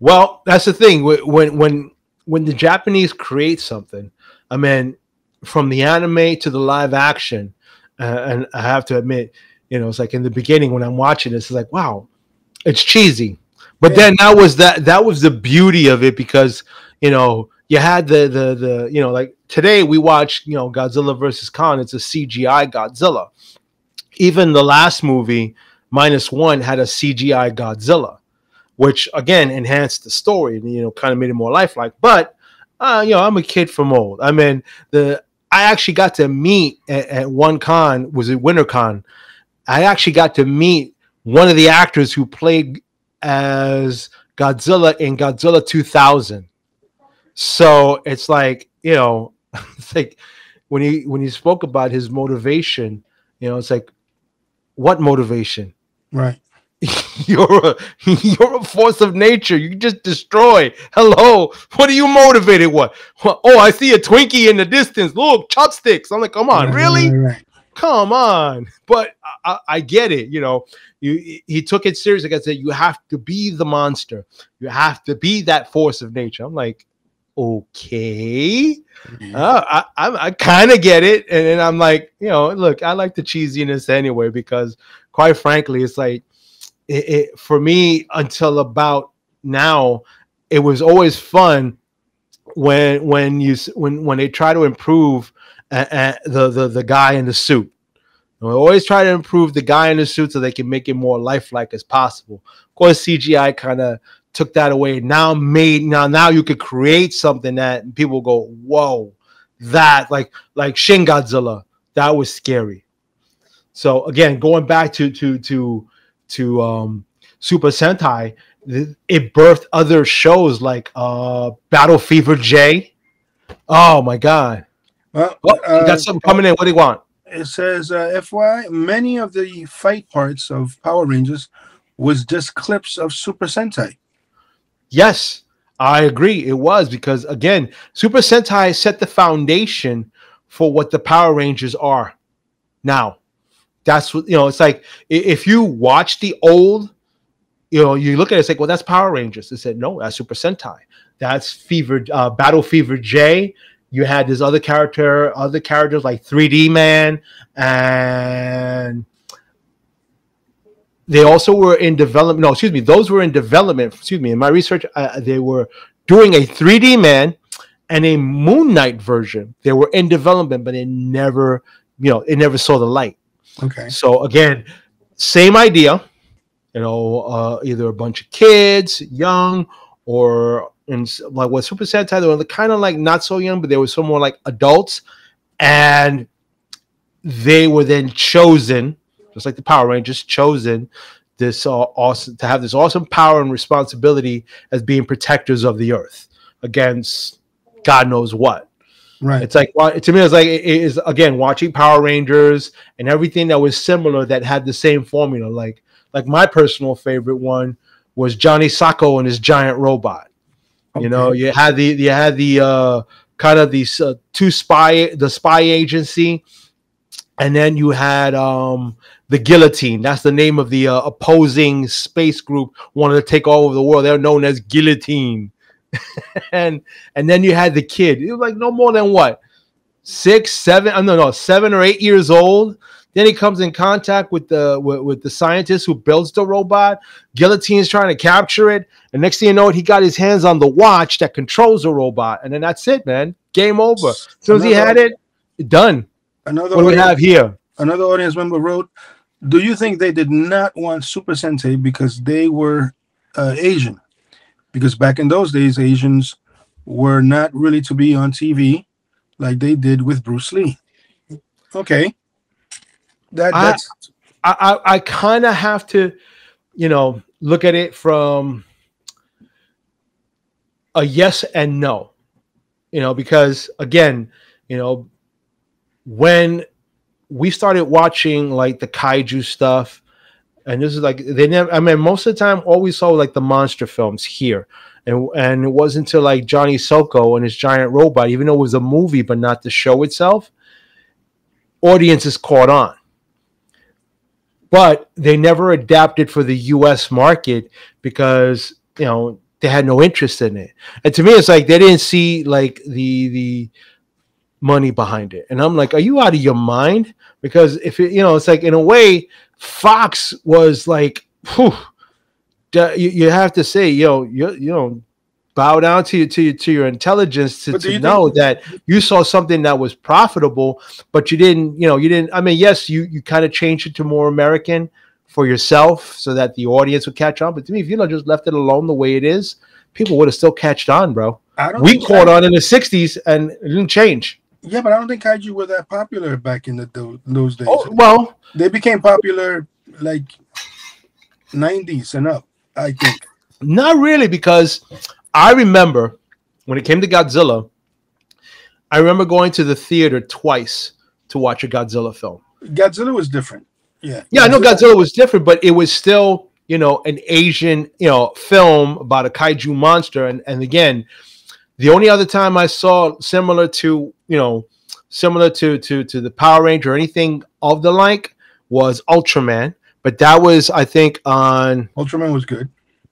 Well, that's the thing. When, when, when the Japanese create something, I mean, from the anime to the live action, uh, and I have to admit, you know, it's like in the beginning when I'm watching this, it's like, wow, it's cheesy. But yeah, then that was that that was the beauty of it, because, you know, you had the the the you know, like today we watch, you know, Godzilla versus Kong. It's a C G I Godzilla. Even the last movie, Minus One, had a C G I Godzilla, which again enhanced the story and, you know, kind of made it more lifelike. But uh, you know, I'm a kid from old. I mean, the I actually got to meet at, at one con, was it WinterCon? I actually got to meet one of the actors who played as Godzilla in Godzilla two thousand. So it's like, you know, it's like when he when he spoke about his motivation, you know, it's like, what motivation? Right. You're a you're a force of nature. You just destroy. Hello. What are you motivated? What? Oh, I see a Twinkie in the distance. Look, chopsticks. I'm like, come on, right, really? Right, right. Come on. But I, I get it. You know, you, he took it seriously. Like I said, you have to be the monster. You have to be that force of nature. I'm like, okay, mm-hmm. uh, I, I, I kind of get it. And then I'm like, you know, look, I like the cheesiness anyway, because quite frankly, it's like, it, it for me until about now, it was always fun when, when you, when, when they try to improve uh, uh, the, the, the guy in the suit. We always try to improve the guy in the suit so they can make it more lifelike as possible. Of course, C G I kind of took that away. Now made now now you could create something that people go, whoa, that like like Shin Godzilla, that was scary. So again, going back to to to to um, Super Sentai, it birthed other shows like uh, Battle Fever J. Oh my God! Well, oh, uh, you got something coming in. What do you want? It says, uh, F Y I, many of the fight parts of Power Rangers was just clips of Super Sentai. Yes, I agree. It was, because again, Super Sentai set the foundation for what the Power Rangers are now. That's what, you know, it's like if you watch the old, you know, you look at it, it's like, well, that's Power Rangers. They said, no, that's Super Sentai. That's Fever, uh, Battle Fever J. You had this other character, other characters like three D Man, and they also were in development. No, excuse me, those were in development. Excuse me, in my research, uh, they were doing a three D Man and a Moon Knight version. They were in development, but it never, you know, it never saw the light. Okay. So again, same idea, you know, uh, either a bunch of kids, young, or, and like what Super Sentai, they were kind of like not so young, but they were some more like adults, and they were then chosen, just like the Power Rangers, chosen this uh, awesome to have this awesome power and responsibility as being protectors of the earth against God knows what. Right? It's like, to me, it's like it is again watching Power Rangers and everything that was similar that had the same formula. Like, like my personal favorite one was Johnny Sacco and his giant robot. You know, you had the you had the uh, kind of these uh, two spy, the spy agency. And then you had um, the Guillotine. That's the name of the uh, opposing space group wanted to take all over the world. They're known as Guillotine. and and then you had the kid. He was like no more than what, six, seven? I no, no, seven or eight years old. Then he comes in contact with the with, with the scientist who builds the robot. Guillotine's trying to capture it, and next thing you know, he got his hands on the watch that controls the robot, and then that's it, man. Game over. As soon as he had it, done. Another what do we have here? Another audience member wrote, "Do you think they did not want Super Sentai because they were uh, Asian? Because back in those days, Asians were not really to be on T V like they did with Bruce Lee." Okay. That, that's I I, I kind of have to, you know, look at it from a yes and no, you know, because again, you know, when we started watching like the kaiju stuff, and this is like they never. I mean, most of the time, all we saw was like the monster films here, and and it wasn't until like Johnny Soko and his giant robot, even though it was a movie, but not the show itself. Audiences caught on. But they never adapted for the U S market because, you know, they had no interest in it. And to me, it's like they didn't see, like, the the money behind it. And I'm like, are you out of your mind? Because, if it, you know, it's like, in a way, Fox was like, whew, you, you have to say, you know, you, you know, bow down to your, to your, to your intelligence to, to know that you saw something that was profitable, but you didn't, you know, you didn't, I mean, yes, you, you kind of changed it to more American for yourself so that the audience would catch on. But to me, if you know, just left it alone the way it is, people would have still catched on, bro. I don't we caught I, on in the sixties and it didn't change. Yeah, but I don't think kaiju were that popular back in the, those, those days. Oh, well. They became popular like nineties and up, I think. Not really, because I remember when it came to Godzilla, I remember going to the theater twice to watch a Godzilla film. Godzilla was different. Yeah. Yeah, Godzilla. I know Godzilla was different, but it was still, you know, an Asian, you know, film about a kaiju monster. And, and again, the only other time I saw similar to, you know, similar to, to, to the Power Ranger or anything of the like was Ultraman. But that was, I think, on... Ultraman was good.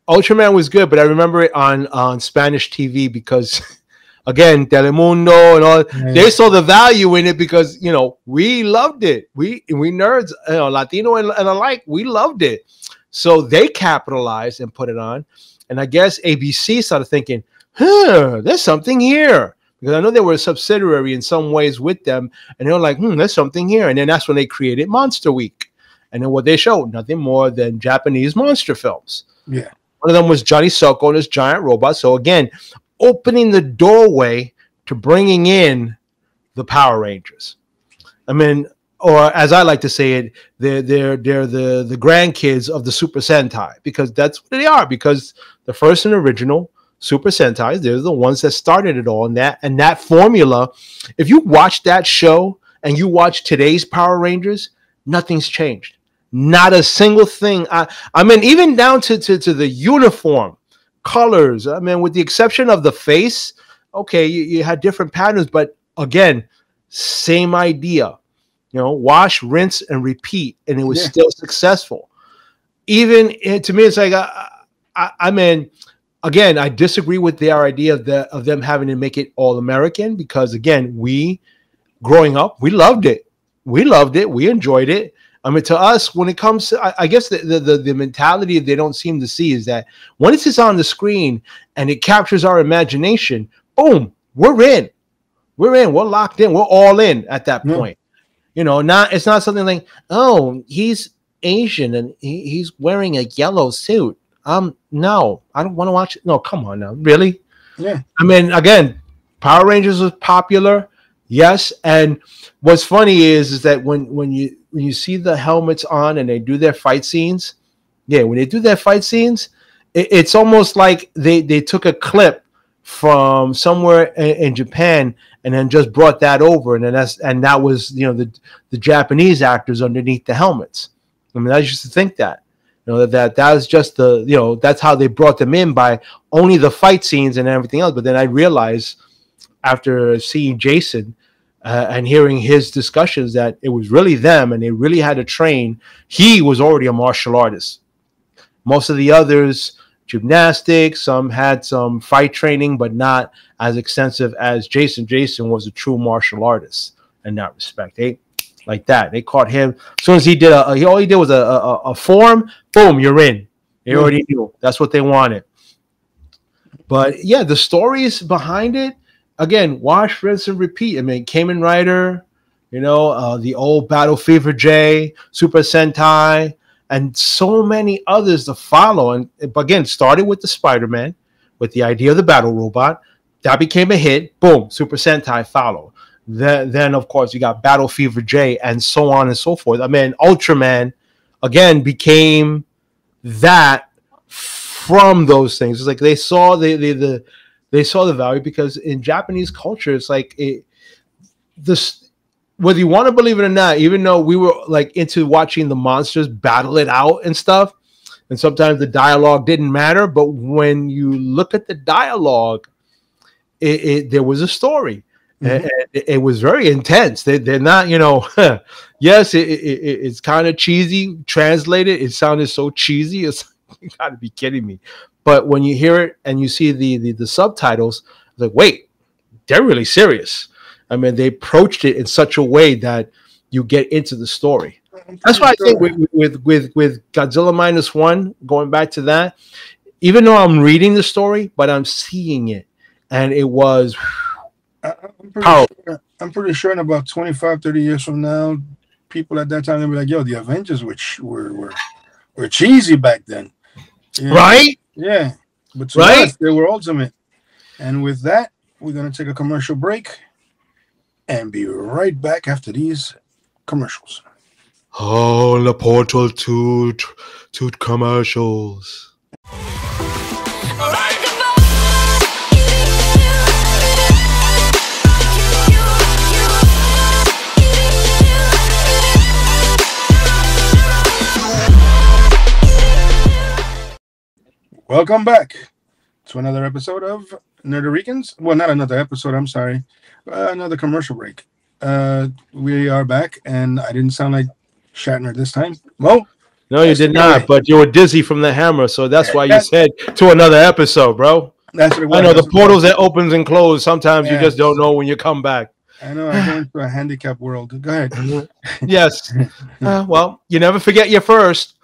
Ultraman was good, but I remember it on, on Spanish T V because, again, Telemundo and all, yeah. They saw the value in it because, you know, we loved it. We we nerds, you know, Latino and, and alike, we loved it. So they capitalized and put it on. And I guess A B C started thinking, huh, there's something here. Because I know they were a subsidiary in some ways with them. And they were like, hmm, there's something here. And then that's when they created Monster Week. And then what they showed, nothing more than Japanese monster films. Yeah. One of them was Johnny Soko and his giant robot. So, again, opening the doorway to bringing in the Power Rangers. I mean, or as I like to say it, they're, they're, they're the, the grandkids of the Super Sentai because that's what they are. Because the first and original Super Sentai, they're the ones that started it all. And that, and that formula, if you watch that show and you watch today's Power Rangers, nothing's changed. Not a single thing. I, I mean, even down to, to, to the uniform, colors. I mean, with the exception of the face, okay, you, you had different patterns. But again, same idea. You know, wash, rinse, and repeat. And it was yeah. still successful. Even, to me, it's like, I, I, I mean, again, I disagree with their idea of, the, of them having to make it all American. Because, again, we, growing up, we loved it. We loved it. We enjoyed it. I mean, to us, when it comes to, I, I guess the, the, the mentality they don't seem to see is that once it's on the screen and it captures our imagination, boom, we're in. We're in. We're locked in. We're all in at that yeah. point. You know, not it's not something like, oh, he's Asian and he, he's wearing a yellow suit. Um, no, I don't want to watch it. No, come on now. Really? Yeah. I mean, again, Power Rangers was popular. Yes, and what's funny is is that when when you when you see the helmets on and they do their fight scenes, yeah, when they do their fight scenes, it, it's almost like they they took a clip from somewhere in, in Japan and then just brought that over, and then that's and that was you know the the Japanese actors underneath the helmets. I mean, I used to think that you know that that, that was just the you know that's how they brought them in by only the fight scenes and everything else. But then I realized. after seeing Jason uh, and hearing his discussions that it was really them and they really had to train. He was already a martial artist. Most of the others, gymnastics, some had some fight training, but not as extensive as Jason. Jason was a true martial artist in that respect. They, like that. They caught him. As soon as he did, a, a, he, all he did was a, a, a form, boom, you're in. They already knew. That's what they wanted. But, yeah, the stories behind it, again, wash, rinse, and repeat. I mean, Kamen Rider, you know, uh, the old Battle Fever J, Super Sentai, and so many others to follow. And, again, started with the Spider-Man, with the idea of the battle robot. That became a hit. Boom, Super Sentai followed. Then, then, of course, you got Battle Fever J and so on and so forth. I mean, Ultraman, again, became that from those things. It's like they saw the, the, the, they saw the value, because in Japanese culture, it's like it, this, whether you want to believe it or not, even though we were like into watching the monsters battle it out and stuff, and sometimes the dialogue didn't matter. But when you look at the dialogue, it, it, there was a story. Mm-hmm. it, it was very intense. They, they're not, you know, yes, it, it, it's kind of cheesy. Translated, it sounded so cheesy. It's, you got to be kidding me. But when you hear it and you see the, the, the subtitles, like, wait, they're really serious. I mean, they approached it in such a way that you get into the story. That's why I think with, with, with, with Godzilla Minus One, going back to that, even though I'm reading the story, but I'm seeing it. And it was... I'm pretty, sure, I'm pretty sure in about twenty-five, thirty years from now, people at that time, they'll be like, yo, the Avengers, which were, were, were cheesy back then. Yeah. Right? Yeah. But to right? us, they were ultimate. And with that, we're going to take a commercial break and be right back after these commercials. Oh, the portal to, to commercials. Welcome back to another episode of Nerd-a-Ricans. Well, not another episode, I'm sorry. Uh, another commercial break. Uh, we are back, and I didn't sound like Shatner this time. Well, no, you did not, but you were dizzy from the hammer, so that's why you said to another episode, bro. That's what it was. I know, the portals that opens and close, sometimes you just don't know when you come back. I know, I went to a handicapped world. Go ahead. Yes. Uh, well, you never forget your first.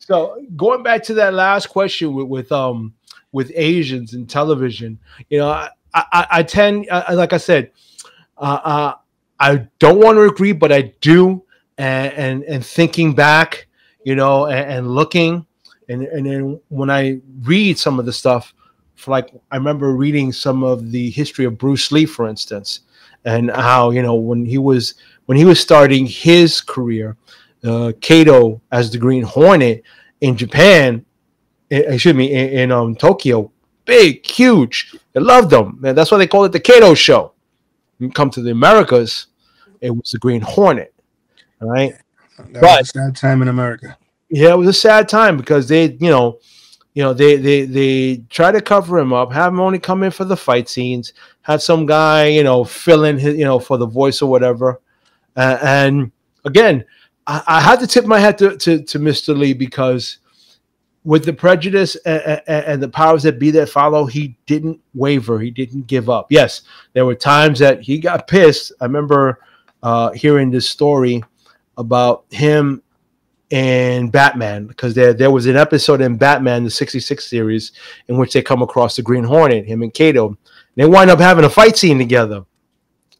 So going back to that last question with, with um with Asians and television, you know, I I, I tend I, like I said, uh, uh, I don't want to agree, but I do. And and, and thinking back, you know, and, and looking, and and then when I read some of the stuff, for like I remember reading some of the history of Bruce Lee, for instance, and how, you know, when he was when he was starting his career. Uh, Kato as the Green Hornet in Japan, in, excuse me, in, in um, Tokyo, big, huge. They loved them. Man, that's why they call it the Kato Show. When you come to the Americas, it was the Green Hornet. All right, that but, was a sad time in America. Yeah, it was a sad time because they, you know, you know, they they they try to cover him up, have him only come in for the fight scenes, have some guy, you know, fill in his, you know, for the voice or whatever, uh, and again. I had to tip my hat to, to, to Mister Lee, because with the prejudice and, and, and the powers that be that follow, he didn't waver. He didn't give up. Yes, there were times that he got pissed. I remember uh, hearing this story about him and Batman, because there, there was an episode in Batman, the sixty-six series, in which they come across the Green Hornet, him and Kato. And they wind up having a fight scene together.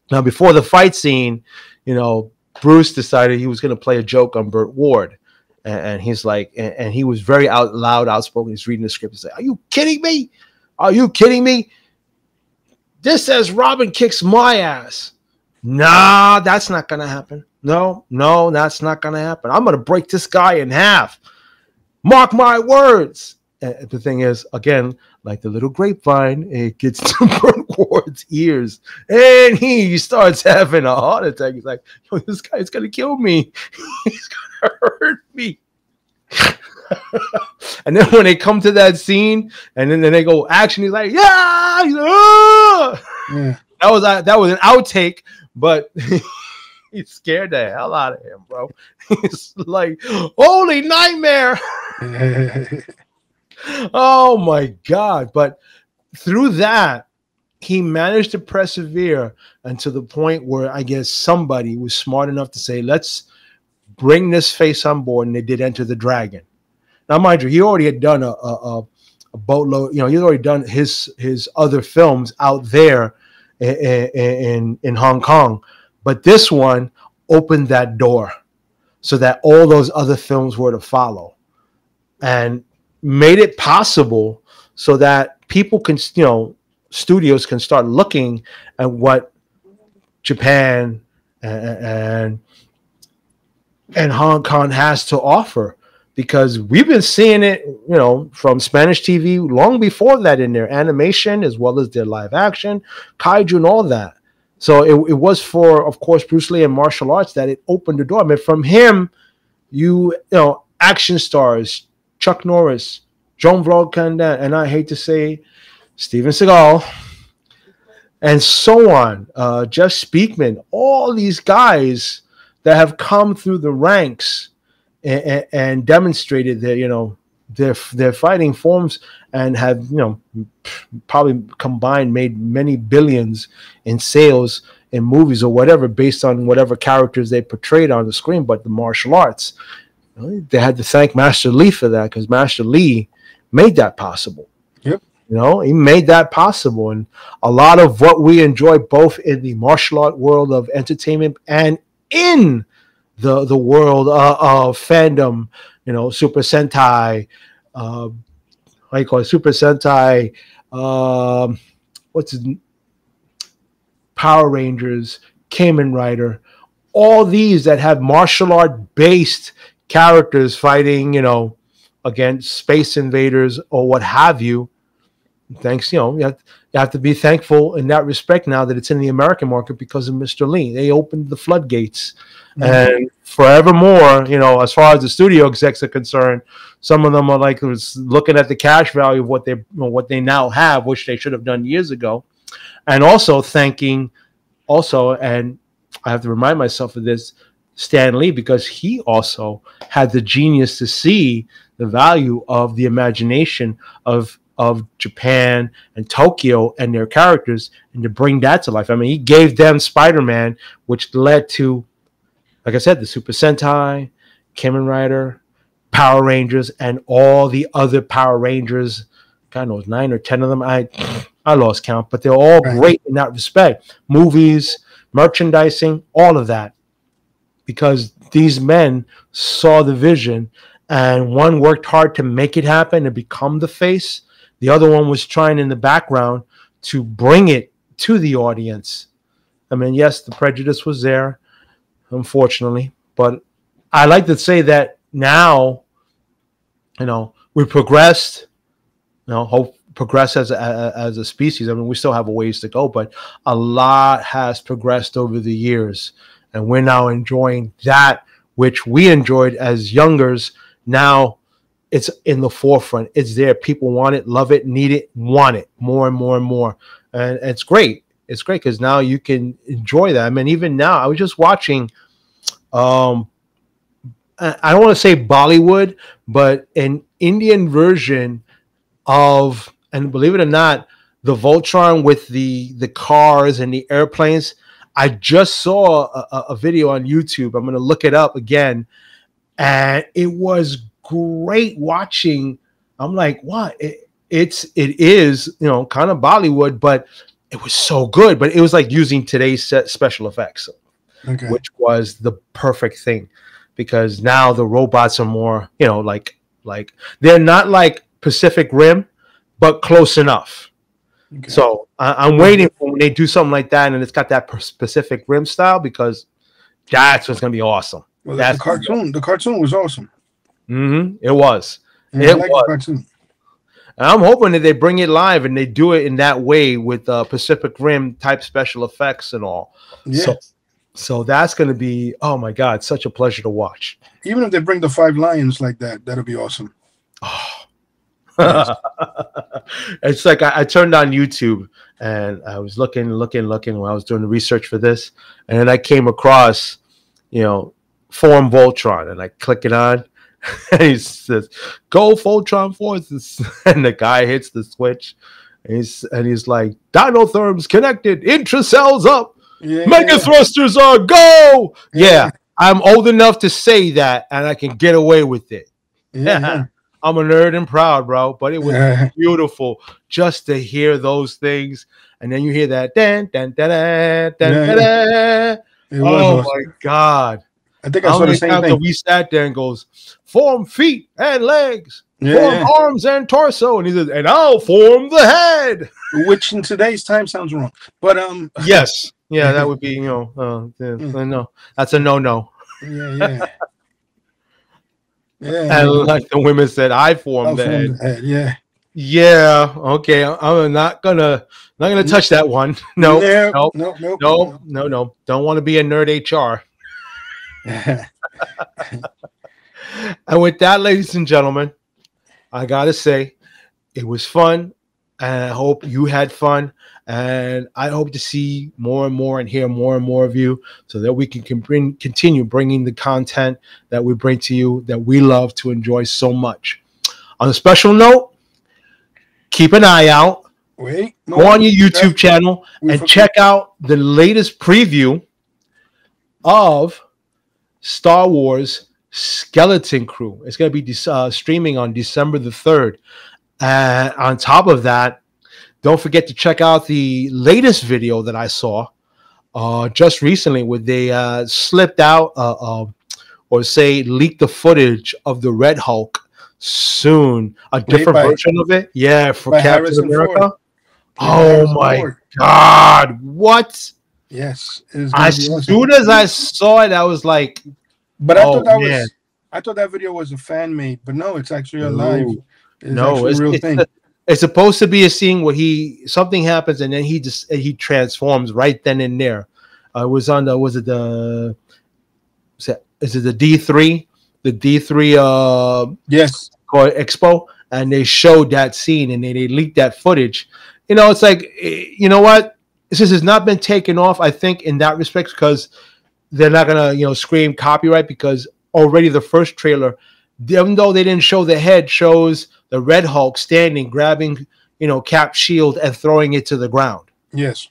Now, before the fight scene, you know, Bruce decided he was going to play a joke on Burt Ward, and, and he's like, and, and he was very out loud, outspoken. He's reading the script and said, "Are you kidding me? Are you kidding me? This says Robin kicks my ass. Nah, that's not going to happen. No, no, that's not going to happen. I'm going to break this guy in half. Mark my words." And the thing is, again, like the little grapevine, it gets to Burt Ward's ears, and he starts having a heart attack. He's like, "Yo, this guy's gonna kill me. He's gonna hurt me." And then when they come to that scene, and then, then they go action, he's like, yeah, he's like, oh! Yeah. That was uh, that was an outtake, but he scared the hell out of him, bro. It's like, holy nightmare! Oh my God! But through that, he managed to persevere until the point where I guess somebody was smart enough to say, let's bring this face on board, and they did Enter the Dragon. Now, mind you, he already had done a, a, a boatload, you know, he's already done his his other films out there in, in, in Hong Kong, but this one opened that door so that all those other films were to follow and made it possible so that people can, you know, studios can start looking at what Japan and, and and Hong Kong has to offer, because we've been seeing it, you know, from Spanish T V long before that in their animation as well as their live action, kaiju and all that. So it, it was for, of course, Bruce Lee and martial arts that it opened the door. I mean, from him, you, you know, action stars, Chuck Norris, Jean Claude Van Damme, and I hate to say Steven Seagal, and so on, uh, Jeff Speakman, all these guys that have come through the ranks and, and, and demonstrated their, you know, their their fighting forms, and have, you know, probably combined made many billions in sales in movies or whatever based on whatever characters they portrayed on the screen. But the martial arts, they had to thank Master Lee for that, because Master Lee made that possible. Yep. You know, he made that possible, and a lot of what we enjoy both in the martial art world of entertainment and in the the world uh, of fandom, you know, Super Sentai, uh, how you call it, Super Sentai, uh, what's his, Power Rangers, Kamen Rider, all these that have martial art based characters fighting, you know, against space invaders or what have you. Thanks, you know, you have, you have to be thankful in that respect now that it's in the American market because of Mister Lee. They opened the floodgates. Mm-hmm. And forevermore, you know, as far as the studio execs are concerned, some of them are like looking at the cash value of what they, you know, what they now have, which they should have done years ago. And also thanking also, and I have to remind myself of this, Stan Lee, because he also had the genius to see the value of the imagination of of Japan and Tokyo and their characters, and to bring that to life. I mean, he gave them Spider-Man, which led to, like I said, the Super Sentai, Kamen Rider, Power Rangers, and all the other Power Rangers. God knows, nine or ten of them. I I lost count, but they're all right. Great in that respect. Movies, merchandising, all of that. Because these men saw the vision, and one worked hard to make it happen and become the face. The other one was trying in the background to bring it to the audience. I mean, yes, the prejudice was there, unfortunately. But I like to say that now, you know, we progressed, you know, hope progress as a, as a species. I mean, we still have a ways to go, but a lot has progressed over the years. And we're now enjoying that which we enjoyed as youngers now. It's in the forefront. It's there. People want it, love it, need it, want it more and more and more. And it's great. It's great because now you can enjoy that. I mean, even now, I was just watching, um, I don't want to say Bollywood, but an Indian version of, and believe it or not, the Voltron with the, the cars and the airplanes. I just saw a, a video on YouTube. I'm going to look it up again. And it was great. Great watching. I'm like, what? It, it's it is, you know, kind of Bollywood, but it was so good. But it was like using today's set special effects, okay, which was the perfect thing, because now the robots are more, you know, like like they're not like Pacific Rim, but close enough. Okay. So I, I'm waiting for when they do something like that, and it's got that Pacific Rim style, because that's what's gonna be awesome. Well, that's the cartoon. The cartoon was awesome. Mm-hmm. It was. And it like was. And I'm hoping that they bring it live and they do it in that way with uh, Pacific Rim type special effects and all. Yeah. So, so that's going to be, oh my God, such a pleasure to watch. Even if they bring the Five Lions like that, that'll be awesome. It's like I, I turned on YouTube and I was looking, looking, looking when I was doing the research for this, and then I came across, you know, Form Voltron, and I click it on, and he says, "Go Voltron Forces," and the guy hits the switch, and he's and he's like, "Dinotherms connected, intracells up, yeah. Mega thrusters are go." Yeah. Yeah, I'm old enough to say that, and I can get away with it. Yeah. Yeah. I'm a nerd and proud, bro. But it was beautiful just to hear those things, and then you hear that dan dan dan dan dan. Yeah, yeah. Oh my god! I think I saw the same thing. We sat there and goes, form feet and legs, yeah, form yeah. arms and torso, and he says, and I'll form the head, which in today's time sounds wrong. But um, yes, yeah, that would be you know, uh, yeah, mm. no, that's a no no. Yeah, yeah. Yeah, and like the women said, I formed the head. the head. Yeah, yeah. Okay, I'm not gonna, not gonna touch that one. No, no, no, no, no, no. no, no. Don't want to be a nerd H R. And with that, ladies and gentlemen, I gotta say, it was fun, and I hope you had fun. And I hope to see more and more and hear more and more of you so that we can bring, continue bringing the content that we bring to you that we love to enjoy so much. On a special note, keep an eye out. Wait, no, go on your YouTube channel and check out the latest preview of Star Wars Skeleton Crew. It's going to be uh, streaming on December the third. And on top of that, don't forget to check out the latest video that I saw uh, just recently where they uh, slipped out uh, uh, or say leaked the footage of the Red Hulk soon. A different by, version of it. Yeah, for Captain America. Oh, my Ford. God. What? Yes. As awesome. soon as I saw it, I was like, but I, oh, thought that was, I thought that video was a fan-made, but no, it's actually a live. It's no, it's a real it's thing. A, It's supposed to be a scene where he something happens and then he just he transforms right then and there. Uh, it was on the was it the is, that, is it the D three the D three uh yes expo, and they showed that scene and they, they leaked that footage. You know, it's like, you know what, this has not been taken off. I think in that respect because they're not gonna you know scream copyright, because already the first trailer, even though they didn't show the head, shows the Red Hulk standing, grabbing, you know, Cap's shield and throwing it to the ground. Yes.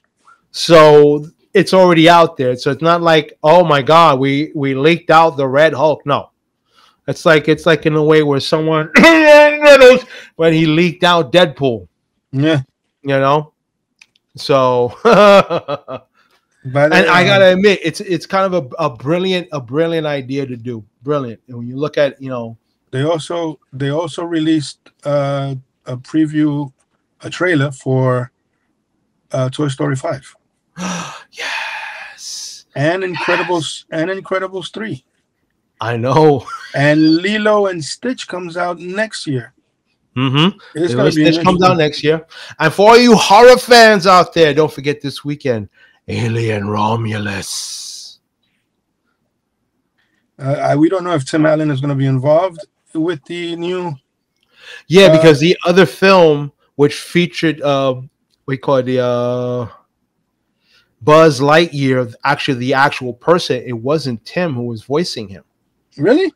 So it's already out there. So it's not like, oh my God, we we leaked out the Red Hulk. No, it's like it's like in a way where someone when he leaked out Deadpool. Yeah. You know. So, but, and uh, I gotta admit, it's it's kind of a, a brilliant a brilliant idea to do. Brilliant. And when you look at you know. They also they also released uh, a preview, a trailer for uh, Toy Story five. Yes. And Incredibles yes. and Incredibles three. I know. And Lilo and Stitch comes out next year. Mm-hmm. It's Lilo and Stitch comes out next year. And for all you horror fans out there, don't forget this weekend, Alien Romulus. Uh, I, we don't know if Tim Allen is going to be involved with the new, yeah, uh, because the other film which featured uh we call it the uh Buzz Lightyear, actually the actual person, it wasn't Tim who was voicing him. Really?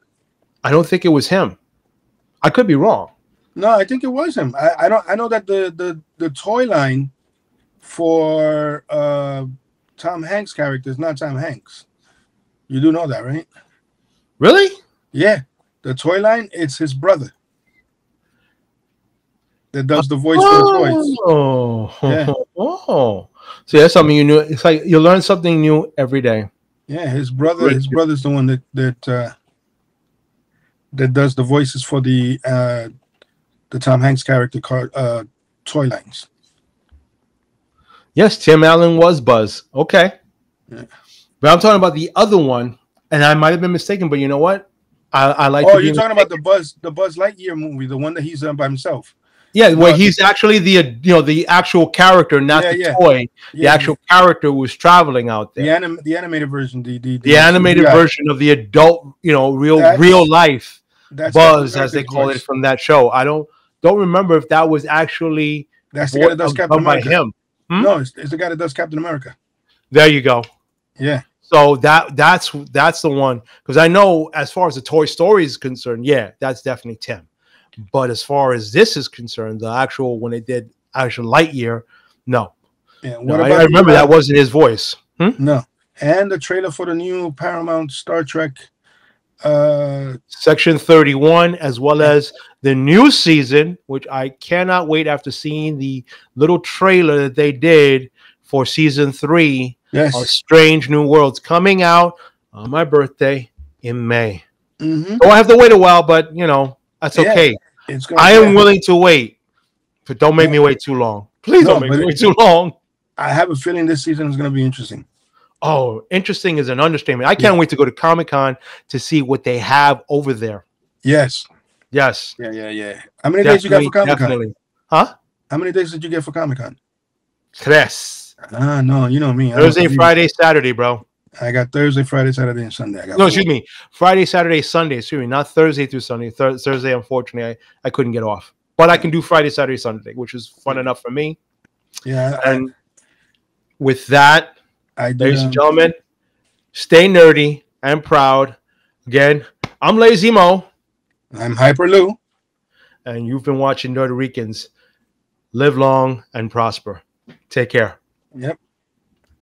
I don't think it was him. I could be wrong. No, I think it was him. I, I don't I know that the the the toy line for uh Tom Hanks' character is not Tom Hanks. You do know that, right? Really? Yeah, the toy line, it's his brother that does the voice oh. for the toys. Yeah. Oh, so that's something you knew. It's like you learn something new every day. Yeah, his brother, his brother's the one that that uh, that does the voices for the uh, the Tom Hanks character car, uh, toy lines. Yes, Tim Allen was Buzz. Okay, yeah. But I'm talking about the other one. And I might have been mistaken, but you know what? I, I like. Oh, you're talking mistaken. about the Buzz, the Buzz Lightyear movie, the one that he's done by himself. Yeah, where well, he's actually the you know the actual character, not yeah, the yeah. toy. Yeah, the actual yeah. character was traveling out there. The anim the animated version, the the, the, the animated yeah. version of the adult, you know, real that's, real life Buzz, as they call it from that show. I don't don't remember if that was actually that's the guy that does Captain America. Him. Hmm? No, it's, it's the guy that does Captain America. There you go. Yeah. So that that's that's the one, because I know as far as the Toy Story is concerned, yeah, that's definitely Tim. But as far as this is concerned, the actual when they did actual Lightyear, no. Yeah, what no, about I, I remember that wasn't his voice. Hmm? No. And the trailer for the new Paramount Star Trek uh Section thirty-one, as well as the new season, which I cannot wait after seeing the little trailer that they did for season three yes. of Strange New Worlds, coming out on my birthday in May. Mm-hmm. So I have to wait a while, but you know, that's yeah, okay. It's gonna I am happen. willing to wait, but don't make yeah. me wait too long. Please no, don't make me wait too long. I have a feeling this season is going to be interesting. Oh, interesting is an understatement. I can't yeah. wait to go to Comic-Con to see what they have over there. Yes. Yes. Yeah, yeah, yeah. How many definitely, days you got for Comic-Con? Huh? How many days did you get for Comic-Con? Tres. Ah, no, you know me. I Thursday, Friday, Saturday, bro. I got Thursday, Friday, Saturday, and Sunday. I got no, excuse me. Friday, Saturday, Sunday. Excuse me. Not Thursday through Sunday. Th Thursday, unfortunately, I, I couldn't get off. But I can do Friday, Saturday, Sunday, which is fun enough for me. Yeah. And I, with that... I do. Ladies and gentlemen, stay nerdy and proud. Again, I'm Lazy Mo. I'm Hyper Lou. And you've been watching Nerd-a-Ricans. Live long and prosper. Take care. Yep.